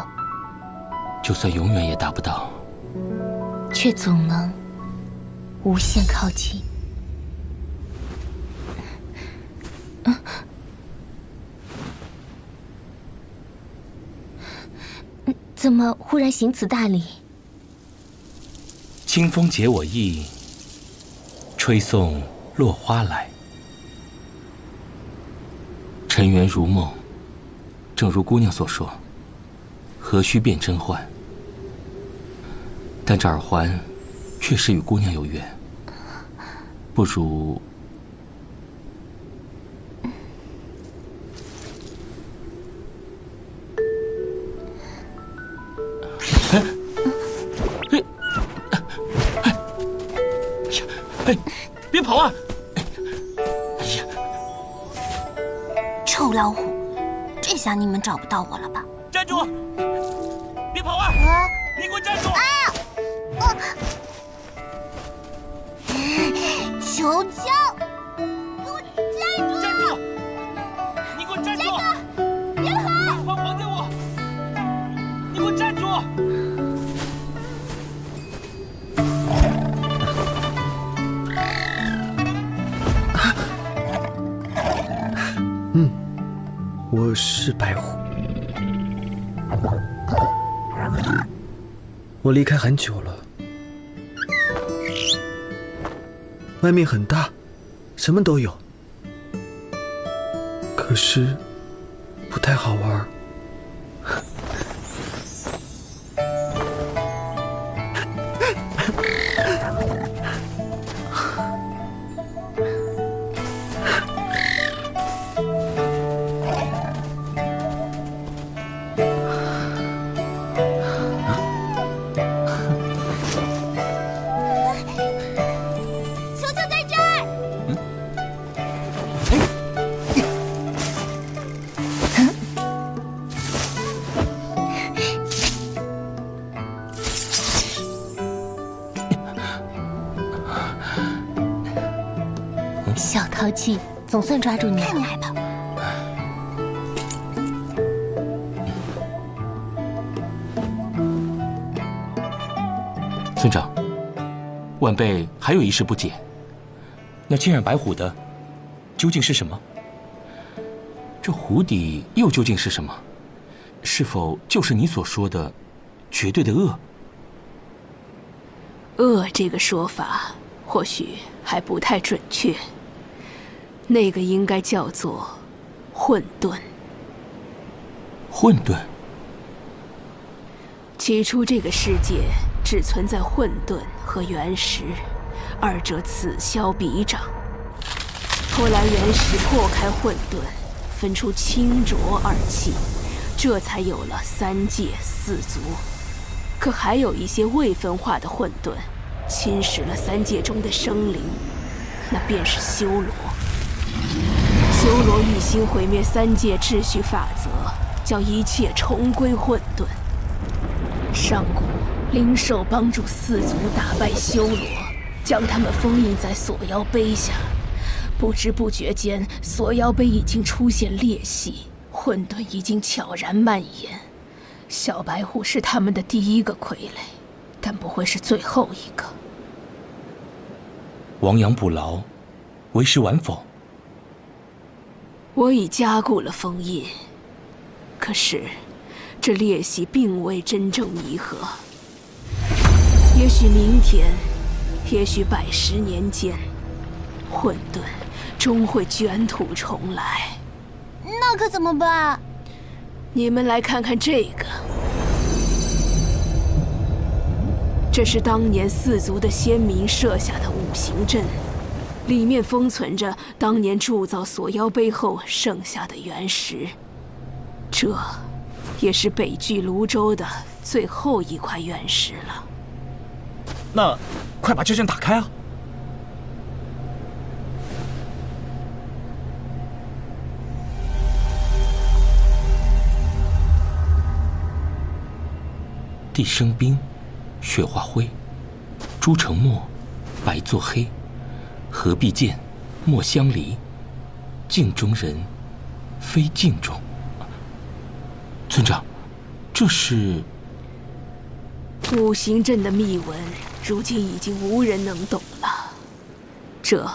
就算永远也达不到，却总能无限靠近。嗯。 怎么忽然行此大礼？清风解我意，吹送落花来。尘缘如梦，正如姑娘所说，何须辨真幻？但这耳环确实与姑娘有缘，不如……嗯 哎，别跑啊！哎呀，臭老虎，这下你们找不到我了吧？站住！别跑啊！啊你给我站住！啊！我求求，给我站住！站住！你给我站住！别跑！把还给我！你给我站住！ 我是白虎，我离开很久了。外面很大，什么都有，可是不太好玩。小淘气，总算抓住你了！看你还跑！村长，晚辈还有一事不解，那浸染白虎的究竟是什么？这湖底又究竟是什么？是否就是你所说的绝对的恶？恶这个说法或许还不太准确。 那个应该叫做混沌。混沌。起初，这个世界只存在混沌和原石，二者此消彼长。后来，原石破开混沌，分出清浊二气，这才有了三界四族。可还有一些未分化的混沌，侵蚀了三界中的生灵，那便是修罗。 修罗一心毁灭三界秩序法则，将一切重归混沌。上古灵兽帮助四族打败修罗，将他们封印在锁妖碑下。不知不觉间，锁妖碑已经出现裂隙，混沌已经悄然蔓延。小白虎是他们的第一个傀儡，但不会是最后一个。亡羊补牢，为时晚否？ 我已加固了封印，可是这裂隙并未真正弥合。也许明天，也许百十年间，混沌终会卷土重来。那可怎么办？你们来看看这个。这是当年四族的先民设下的五行阵，里面封存着当年铸造锁妖碑后剩下的原石。这，也是北距泸州的最后一块原石了。那，快把这阵打开啊！ 地生冰，雪化灰，朱成墨，白作黑，何必见，莫相离。镜中人，非镜中。村长，这是五行阵的秘文，如今已经无人能懂了。这，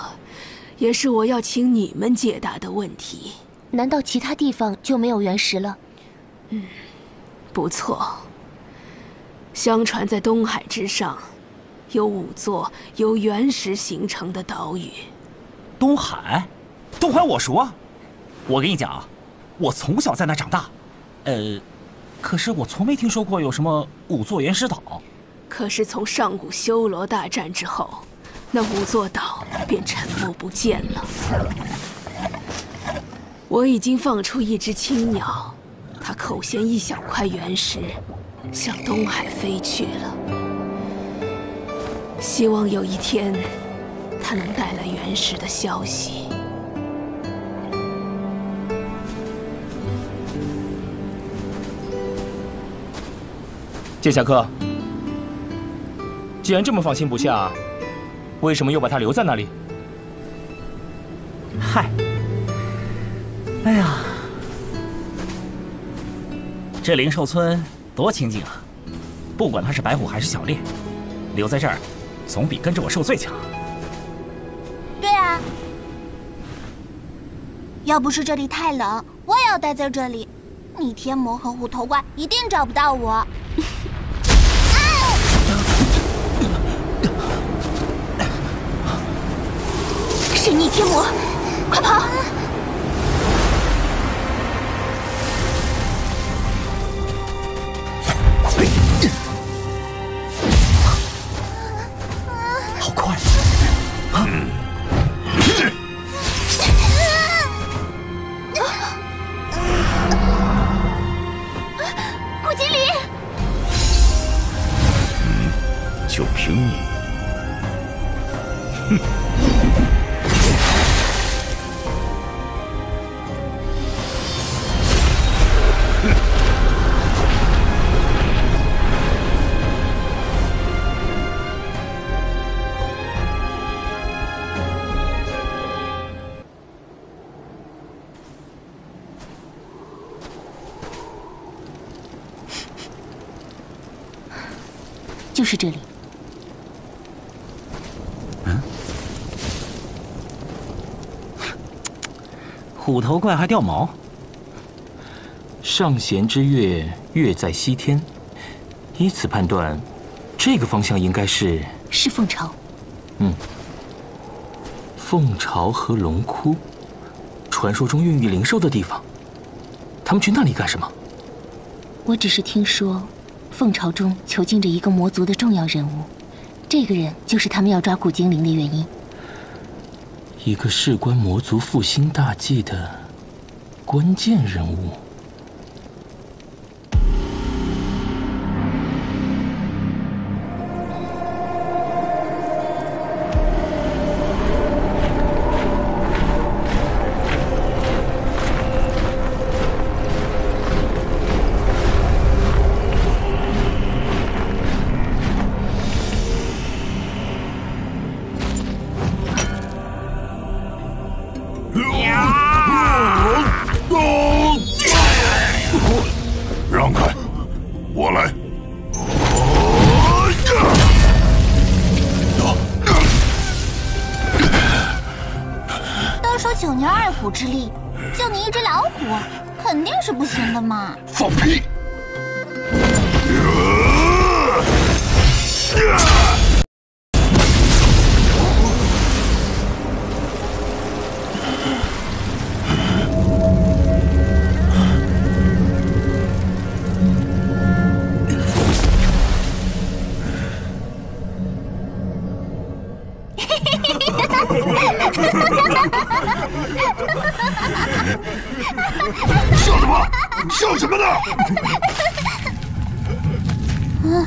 也是我要请你们解答的问题。难道其他地方就没有原石了？嗯，不错。 相传在东海之上，有五座由原石形成的岛屿。东海，东海我熟啊！我跟你讲啊，我从小在那长大。呃，可是我从没听说过有什么五座原石岛。可是从上古修罗大战之后，那五座岛便沉没不见了。我已经放出一只青鸟，它口衔一小块原石。 向东海飞去了，希望有一天，它能带来原石的消息。剑侠客，既然这么放心不下，为什么又把它留在那里？嗨，哎呀，这灵寿村。 多清静啊！不管他是白虎还是小烈，留在这儿，总比跟着我受罪强。对啊，要不是这里太冷，我也要待在这里。你天魔和虎头怪一定找不到我。是逆天魔，快跑！ 就是这里。嗯，虎头怪还掉毛。上弦之月，月在西天，依此判断，这个方向应该是是凤巢。嗯，凤巢和龙窟，传说中孕育灵兽的地方，他们去那里干什么？我只是听说。 凤巢中囚禁着一个魔族的重要人物，这个人就是他们要抓古精灵的原因。一个事关魔族复兴大计的关键人物。笑什么？笑什么呢？啊！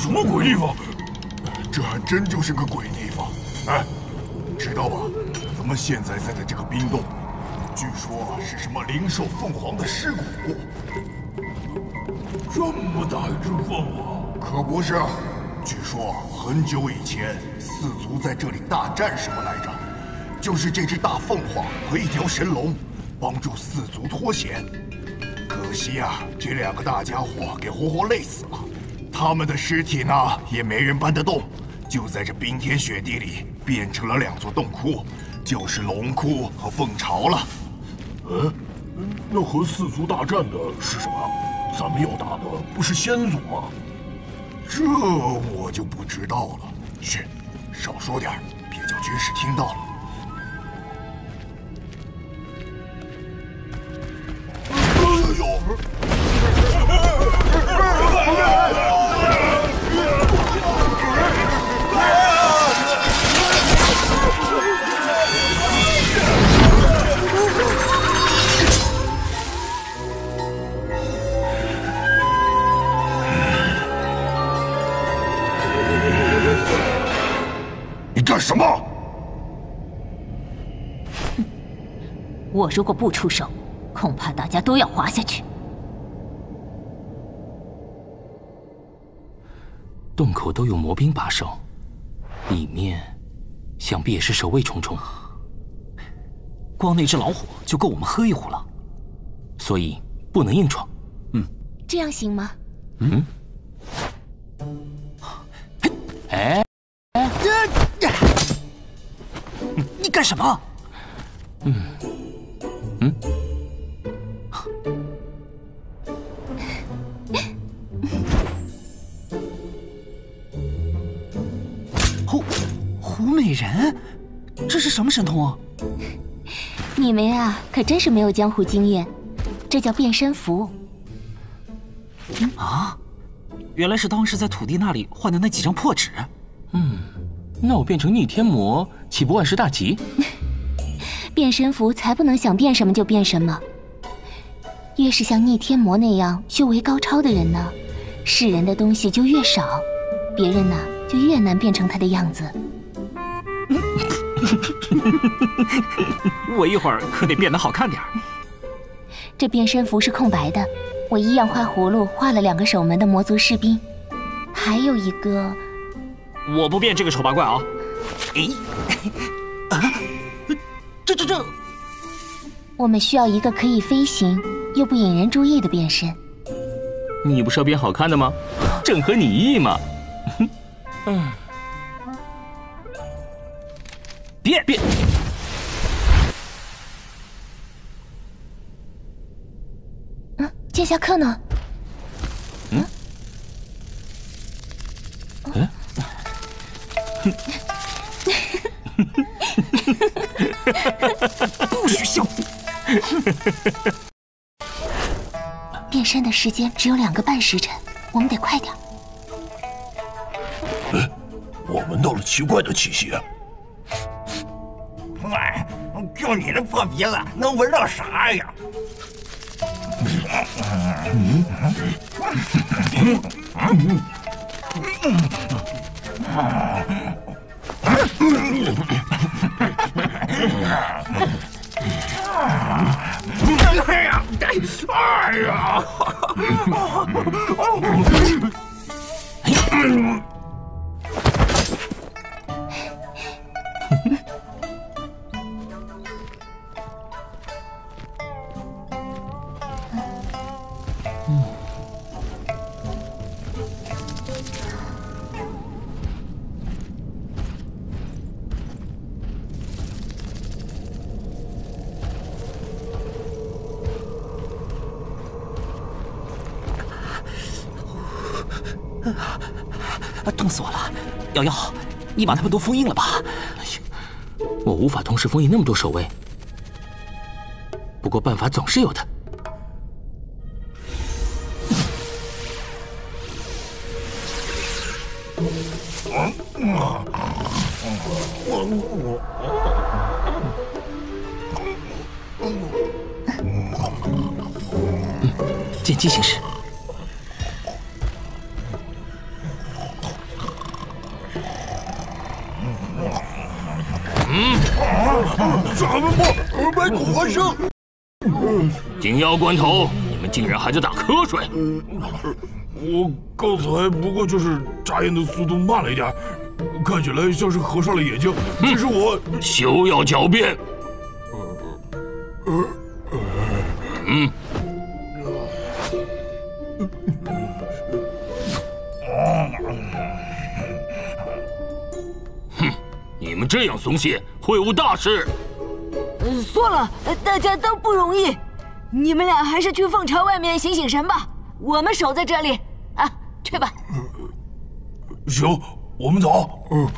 什么鬼地方？这还真就是个鬼地方。哎，知道吧？咱们现在在的这个冰洞，据说是什么灵兽凤凰的尸骨。这么大一只凤凰？可不是。据说很久以前，四族在这里大战什么来着？就是这只大凤凰和一条神龙，帮助四族脱险。可惜啊，这两个大家伙给活活累死了。 他们的尸体呢，也没人搬得动，就在这冰天雪地里变成了两座洞窟，就是龙窟和凤巢了。嗯，那和四族大战的是什么？咱们要打的不是先祖吗？这我就不知道了。嘘，少说点，别叫军士听到了。哎呦！ 干什么？我如果不出手，恐怕大家都要滑下去。洞口都有魔兵把守，里面想必也是守卫重重。光那只老虎就够我们喝一壶了，所以不能硬闯。嗯，这样行吗？嗯。哎。 你干什么？嗯嗯，胡胡美人，这是什么神通啊？你们啊，可真是没有江湖经验，这叫变身符。嗯、啊，原来是当时在土地那里换的那几张破纸。嗯。 那我变成逆天魔，岂不万事大吉？变身符才不能想变什么就变什么。越是像逆天魔那样修为高超的人呢，世人的东西就越少，别人呢就越难变成他的样子。我一会儿可得变得好看点儿。这变身符是空白的，我一样画葫芦画了两个守门的魔族士兵，还有一个。 我不变这个丑八怪啊！哎，啊，这这这，我们需要一个可以飞行又不引人注意的变身。你不是要变好看的吗？正合你意嘛。嗯，变变。嗯，剑侠客呢？嗯？嗯？ 不许笑！变身的时间只有两个半时辰，我们得快点。哎，我们闻到了奇怪的气息。哎，就你这破鼻子，能闻到啥呀？嗯嗯嗯嗯 哎呀！冻死我了！瑶瑶，你把他们都封印了吧？我无法同时封印那么多守卫，不过办法总是有的。嗯，见机行事。 咱们不白骨还生！紧要关头，你们竟然还在打瞌睡！我刚才不过就是眨眼的速度慢了一点，看起来像是合上了眼睛。其实我休要狡辩。嗯。 你们这样松懈，会误大事。呃，算了，大家都不容易，你们俩还是去凤巢外面醒醒神吧，我们守在这里。啊，去吧。行，我们走。嗯。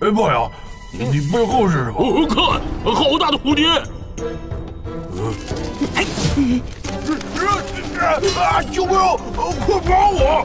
哎，豹爷，你背后是什么？我看，好大的蝴蝶！哎。 啊！救命！快帮我！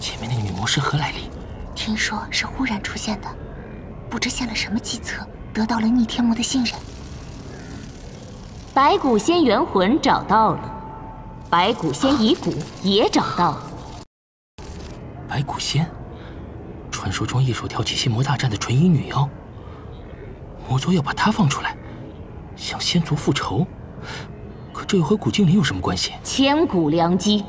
前面那个女魔是何来历？听说是忽然出现的，不知献了什么计策，得到了逆天魔的信任。白骨仙元魂找到了，白骨仙遗骨也找到了。白骨仙，传说中一手挑起仙魔大战的纯阴女妖，魔族要把她放出来，向仙族复仇。 可这和古精灵有什么关系？千古良机，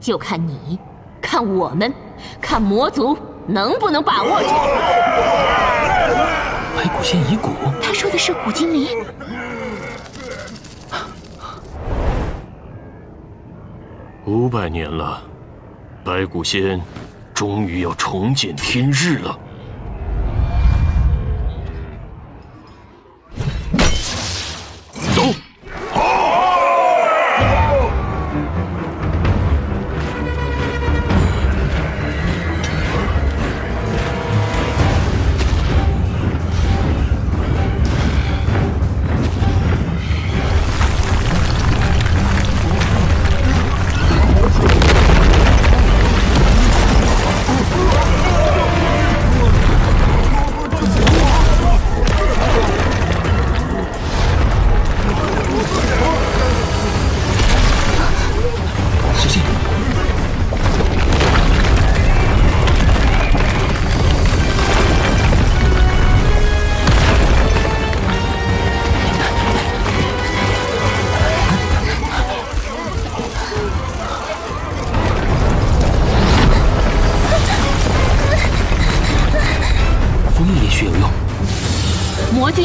就看你、看我们、看魔族能不能把握住。白骨仙遗骨，他说的是古精灵。五百年了，白骨仙终于要重见天日了。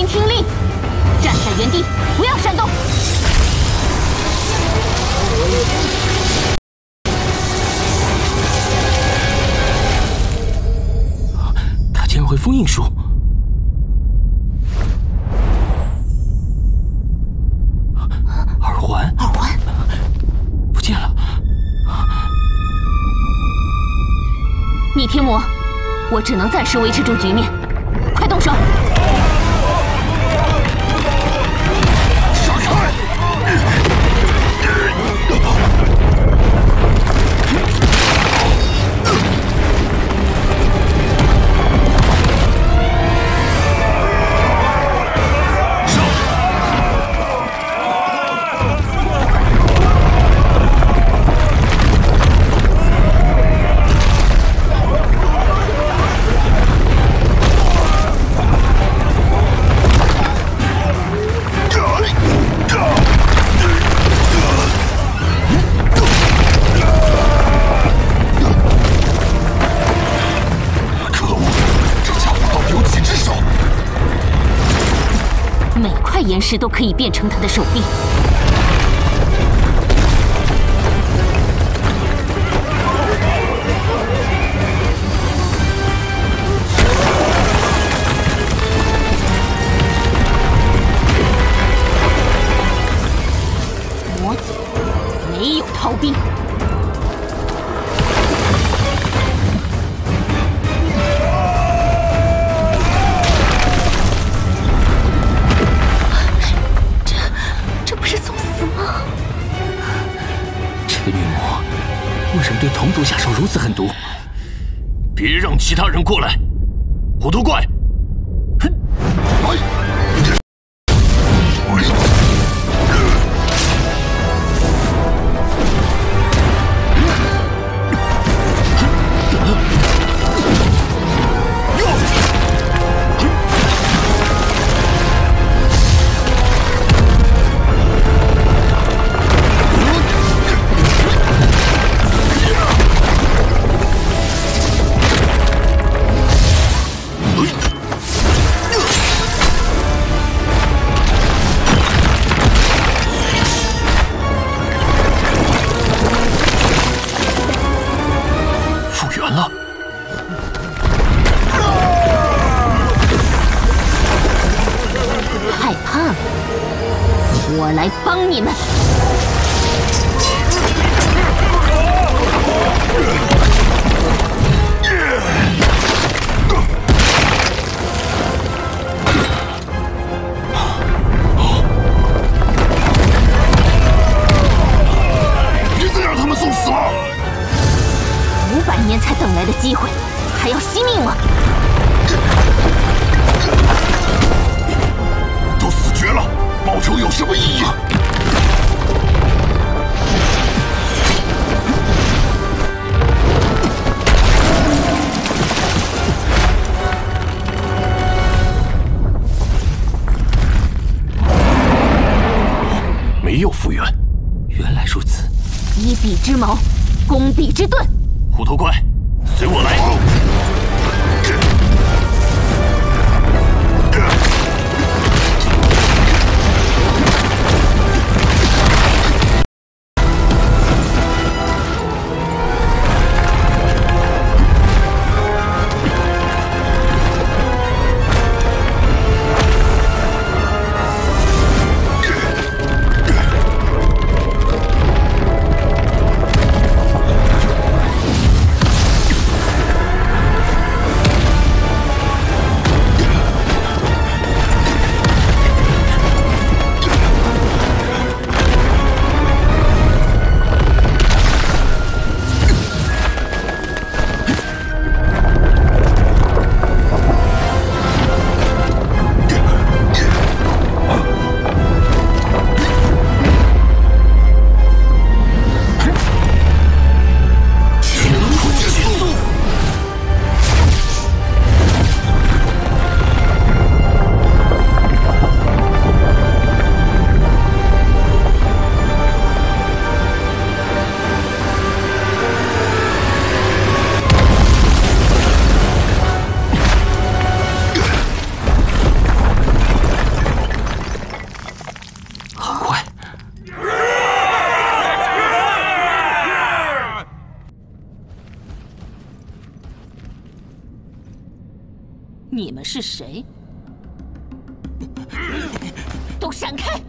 听令，站在原地，不要闪动。见了。你天魔，我只能暂时维持住局面，快动手！ 岩石都可以变成他的手臂。 其他人过来，虎头怪！ 是谁？都闪开！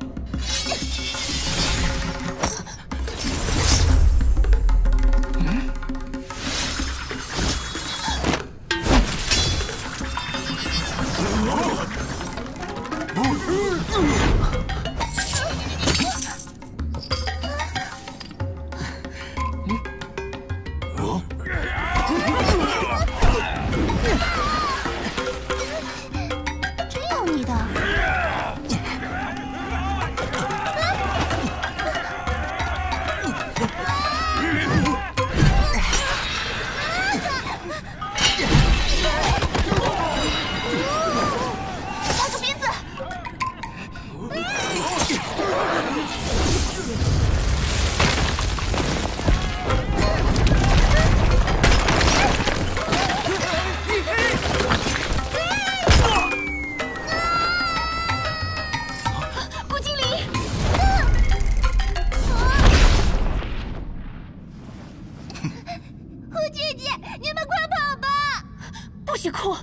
我。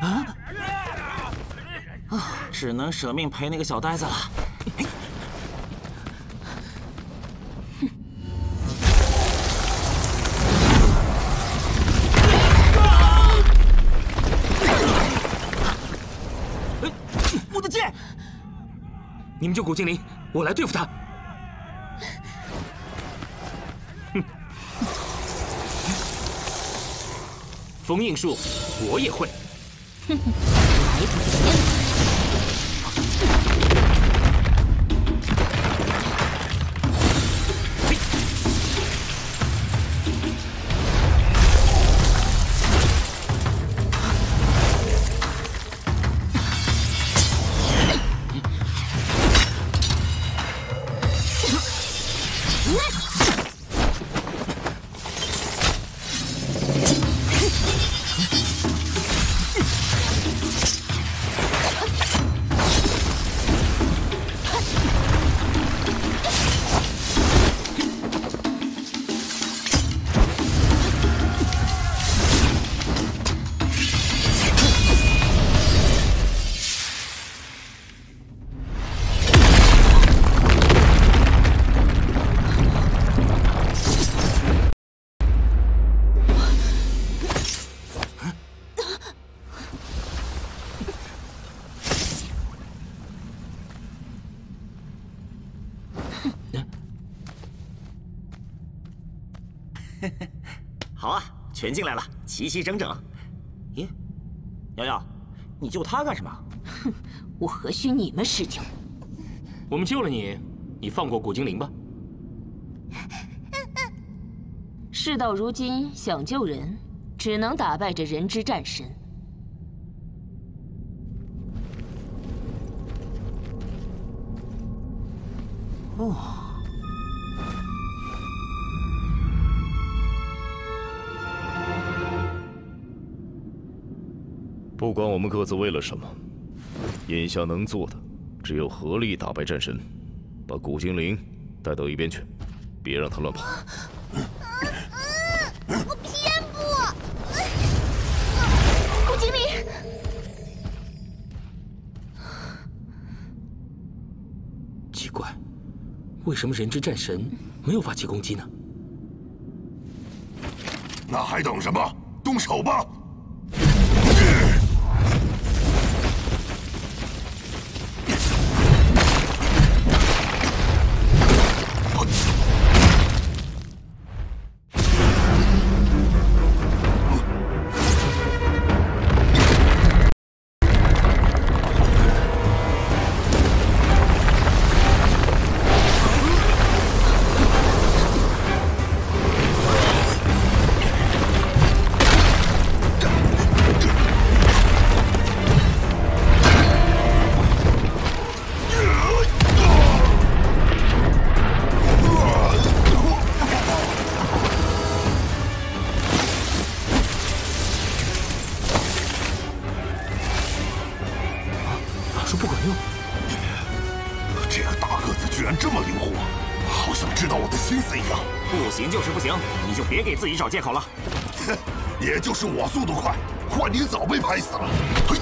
啊！啊！只能舍命陪那个小呆子了。 你们救古精灵，我来对付他。哼，封印术我也会。哼哼，来好啊，全进来了，齐齐整整。咦，瑶瑶，你救他干什么？哼，我何须你们施救？我们救了你，你放过古精灵吧。事到如今，想救人，只能打败这人之战神。哦。 不管我们各自为了什么，眼下能做的只有合力打败战神，把古精灵带到一边去，别让他乱跑。嗯嗯、我偏不！古精灵，奇怪，为什么人之战神没有发起攻击呢？那还等什么？动手吧！ 别给自己找借口了，哼！也就是我速度快，幻灵早被拍死了。嘿！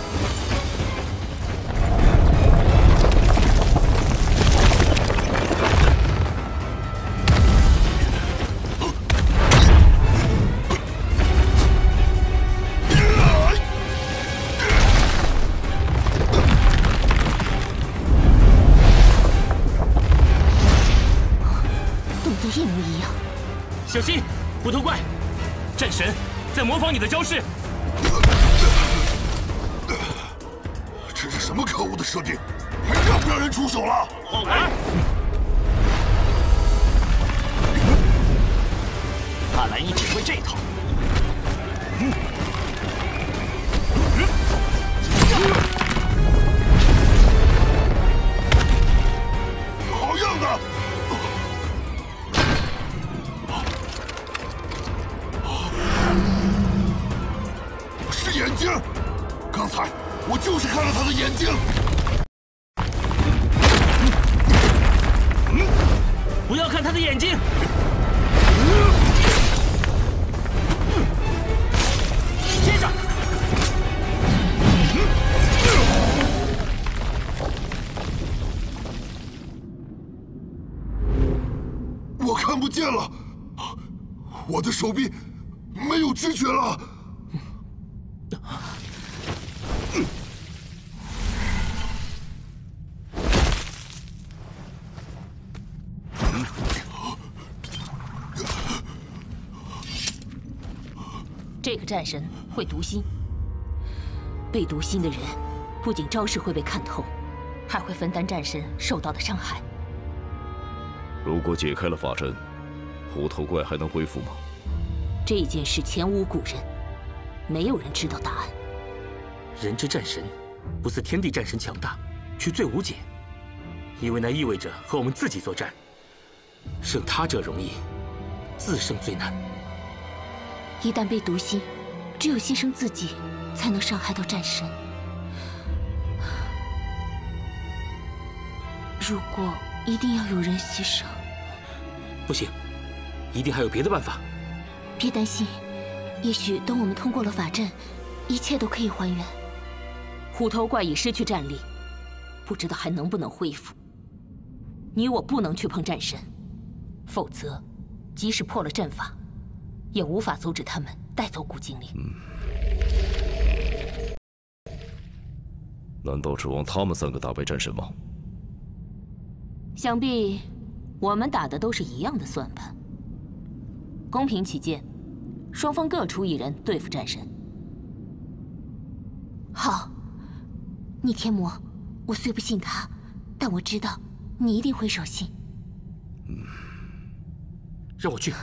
你的招式，这是什么可恶的设定？还让不让人出手了？好玩！看来你只会这套。嗯 眼睛，嗯，不要看他的眼睛。 见了，我的手臂没有知觉了。这个战神会读心，被读心的人不仅招式会被看透，还会分担战神受到的伤害。如果解开了法阵。 虎头怪还能恢复吗？这件事前无古人，没有人知道答案。人之战神，不似天地战神强大，却最无解，因为那意味着和我们自己作战。胜他者容易，自胜最难。一旦被读心，只有牺牲自己，才能伤害到战神。如果一定要有人牺牲，不行。 一定还有别的办法。别担心，也许等我们通过了法阵，一切都可以还原。虎头怪已失去战力，不知道还能不能恢复。你我不能去碰战神，否则，即使破了阵法，也无法阻止他们带走古精灵。嗯、难道指望他们三个打败战神吗？想必我们打的都是一样的算盘。 公平起见，双方各出一人对付战神。好，逆天魔，我虽不信他，但我知道你一定会守信。嗯，让我去。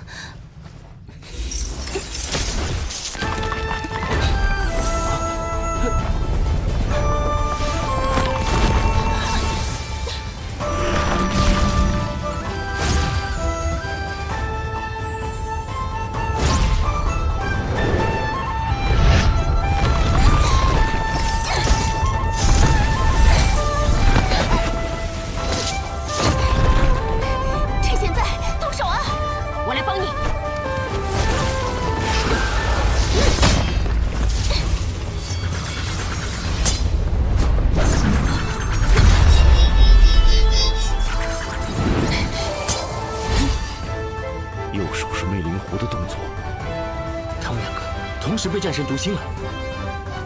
战神读心了，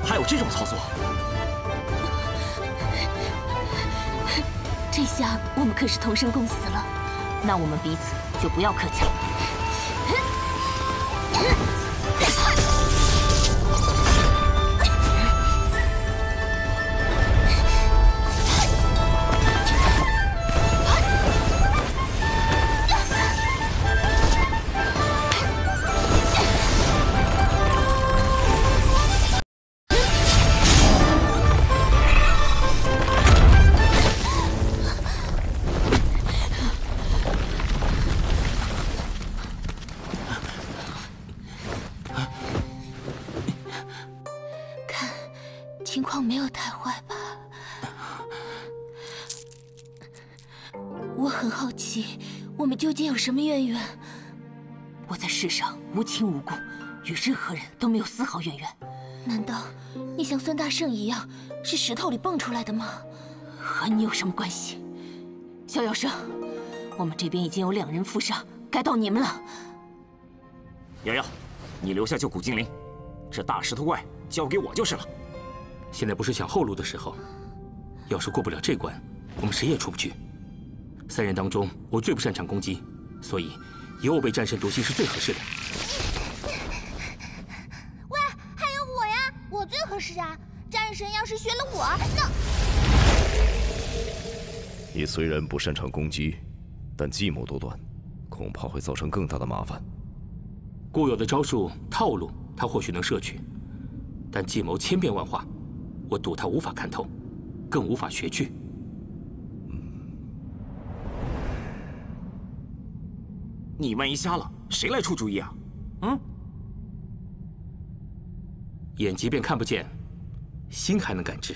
还有这种操作？这下我们可是同生共死了。那我们彼此就不要客气了。 什么渊源？我在世上无亲无故，与任何人都没有丝毫渊源。难道你像孙大圣一样是石头里蹦出来的吗？和你有什么关系？逍遥生，我们这边已经有两人负伤，该到你们了。瑶瑶，你留下救古精灵，这大石头怪交给我就是了。现在不是想后路的时候，要是过不了这关，我们谁也出不去。三人当中，我最不擅长攻击。 所以，由我被战神读心是最合适的。喂，还有我呀，我最合适啊！战神要是学了我，那……你虽然不擅长攻击，但计谋多端，恐怕会造成更大的麻烦。固有的招数套路，他或许能摄取，但计谋千变万化，我赌他无法看透，更无法学去。 你万一瞎了，谁来出主意啊？嗯，眼即便看不见，心还能感知。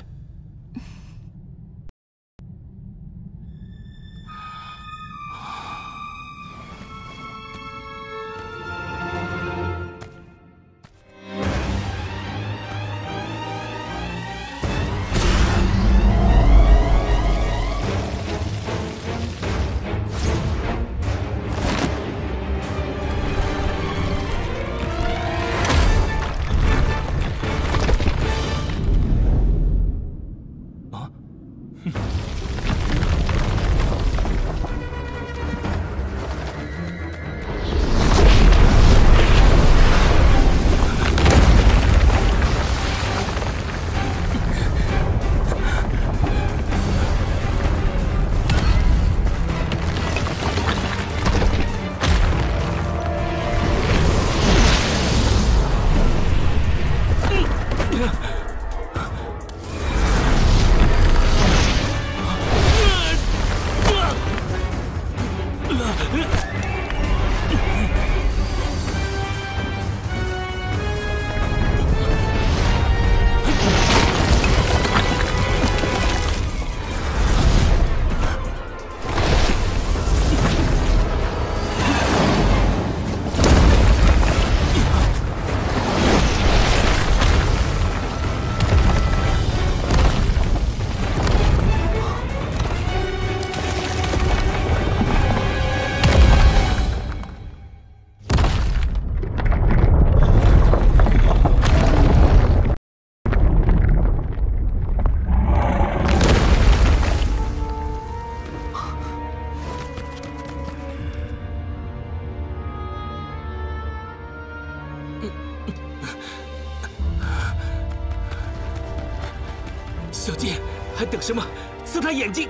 小姐，还等什么？刺他眼睛！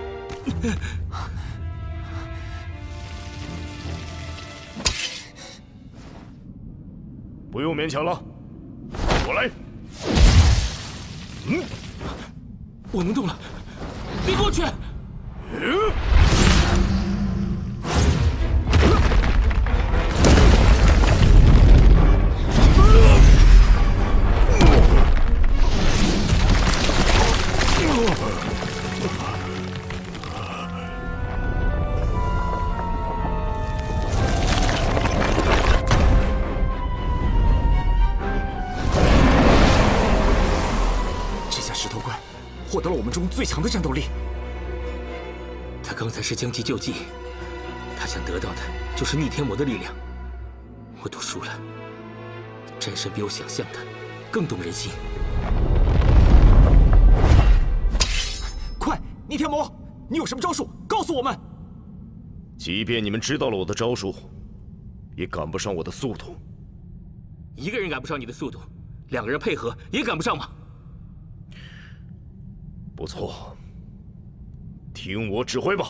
不用勉强了，我来。嗯，我能动了，别过去！嗯 获得了我们中最强的战斗力。他刚才是将计就计，他想得到的就是逆天魔的力量。我赌输了，战神比我想象的更懂人心。快，逆天魔，你有什么招数？告诉我们！即便你们知道了我的招数，也赶不上我的速度。一个人赶不上你的速度，两个人配合也赶不上吗？ 不错，听我指挥吧。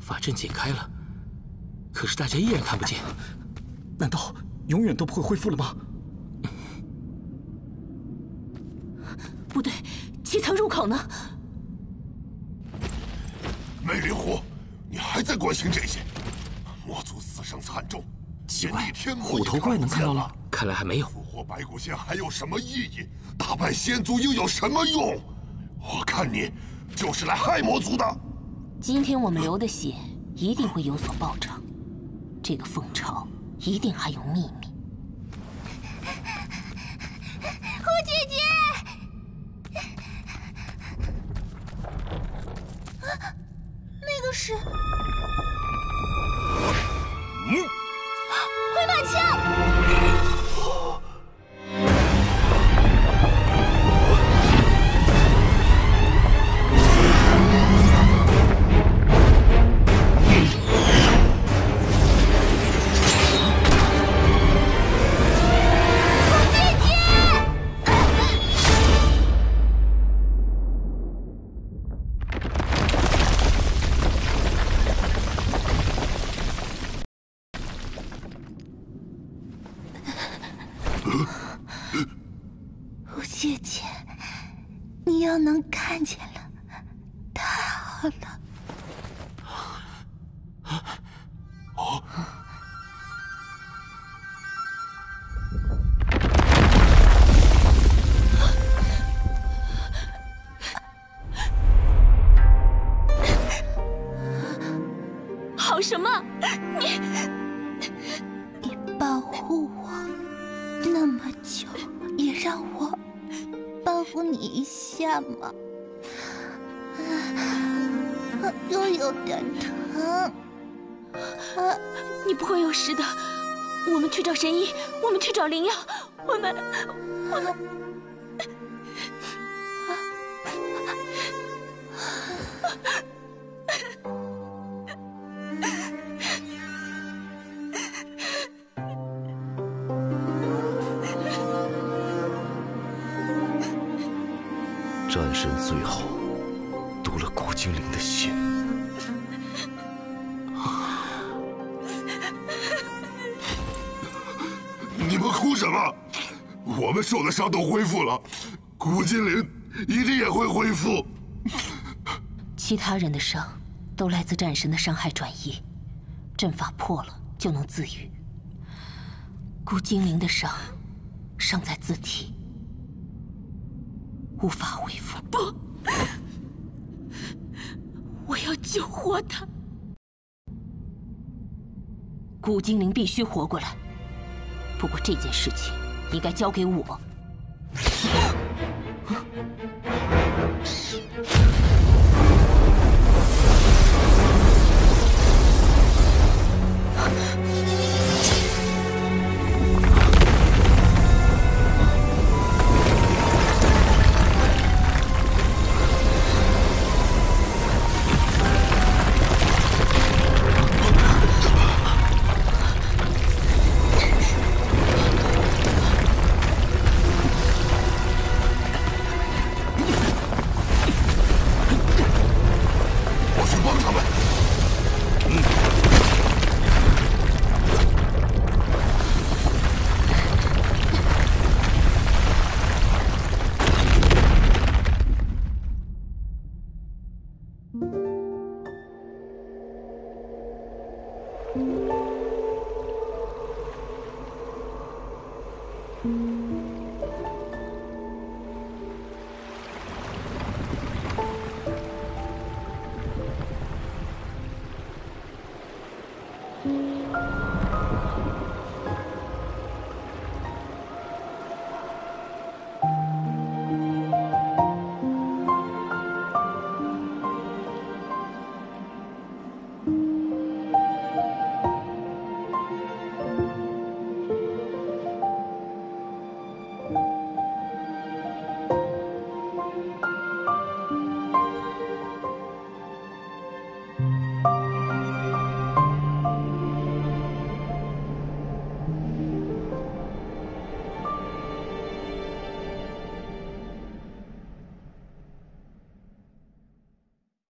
法阵解开了，可是大家依然看不见。难道永远都不会恢复了吗？不对，七层入口呢？魅灵狐，你还在关心这些？魔族死伤惨重，奇怪，虎头怪能看到了？看来还没有。俘获白骨仙还有什么意义？打败仙族又有什么用？我看你就是来害魔族的。 今天我们流的血一定会有所报偿，这个凤巢一定还有秘密。胡姐姐，啊，那个是，嗯，回马枪。搞什么？你你保护我那么久，也让我报复你一下嘛。啊，又有点疼。啊，你不会有事的。我们去找神医，我们去找灵药，我们我们。啊 战神最后读了古精灵的心，你们哭什么？我们受的伤都恢复了，古精灵一定也会恢复。其他人的伤都来自战神的伤害转移，阵法破了就能自愈。古精灵的伤伤在自体。 无法恢复。不，我要救活他。古精灵必须活过来。不过这件事情应该交给我。Thank you.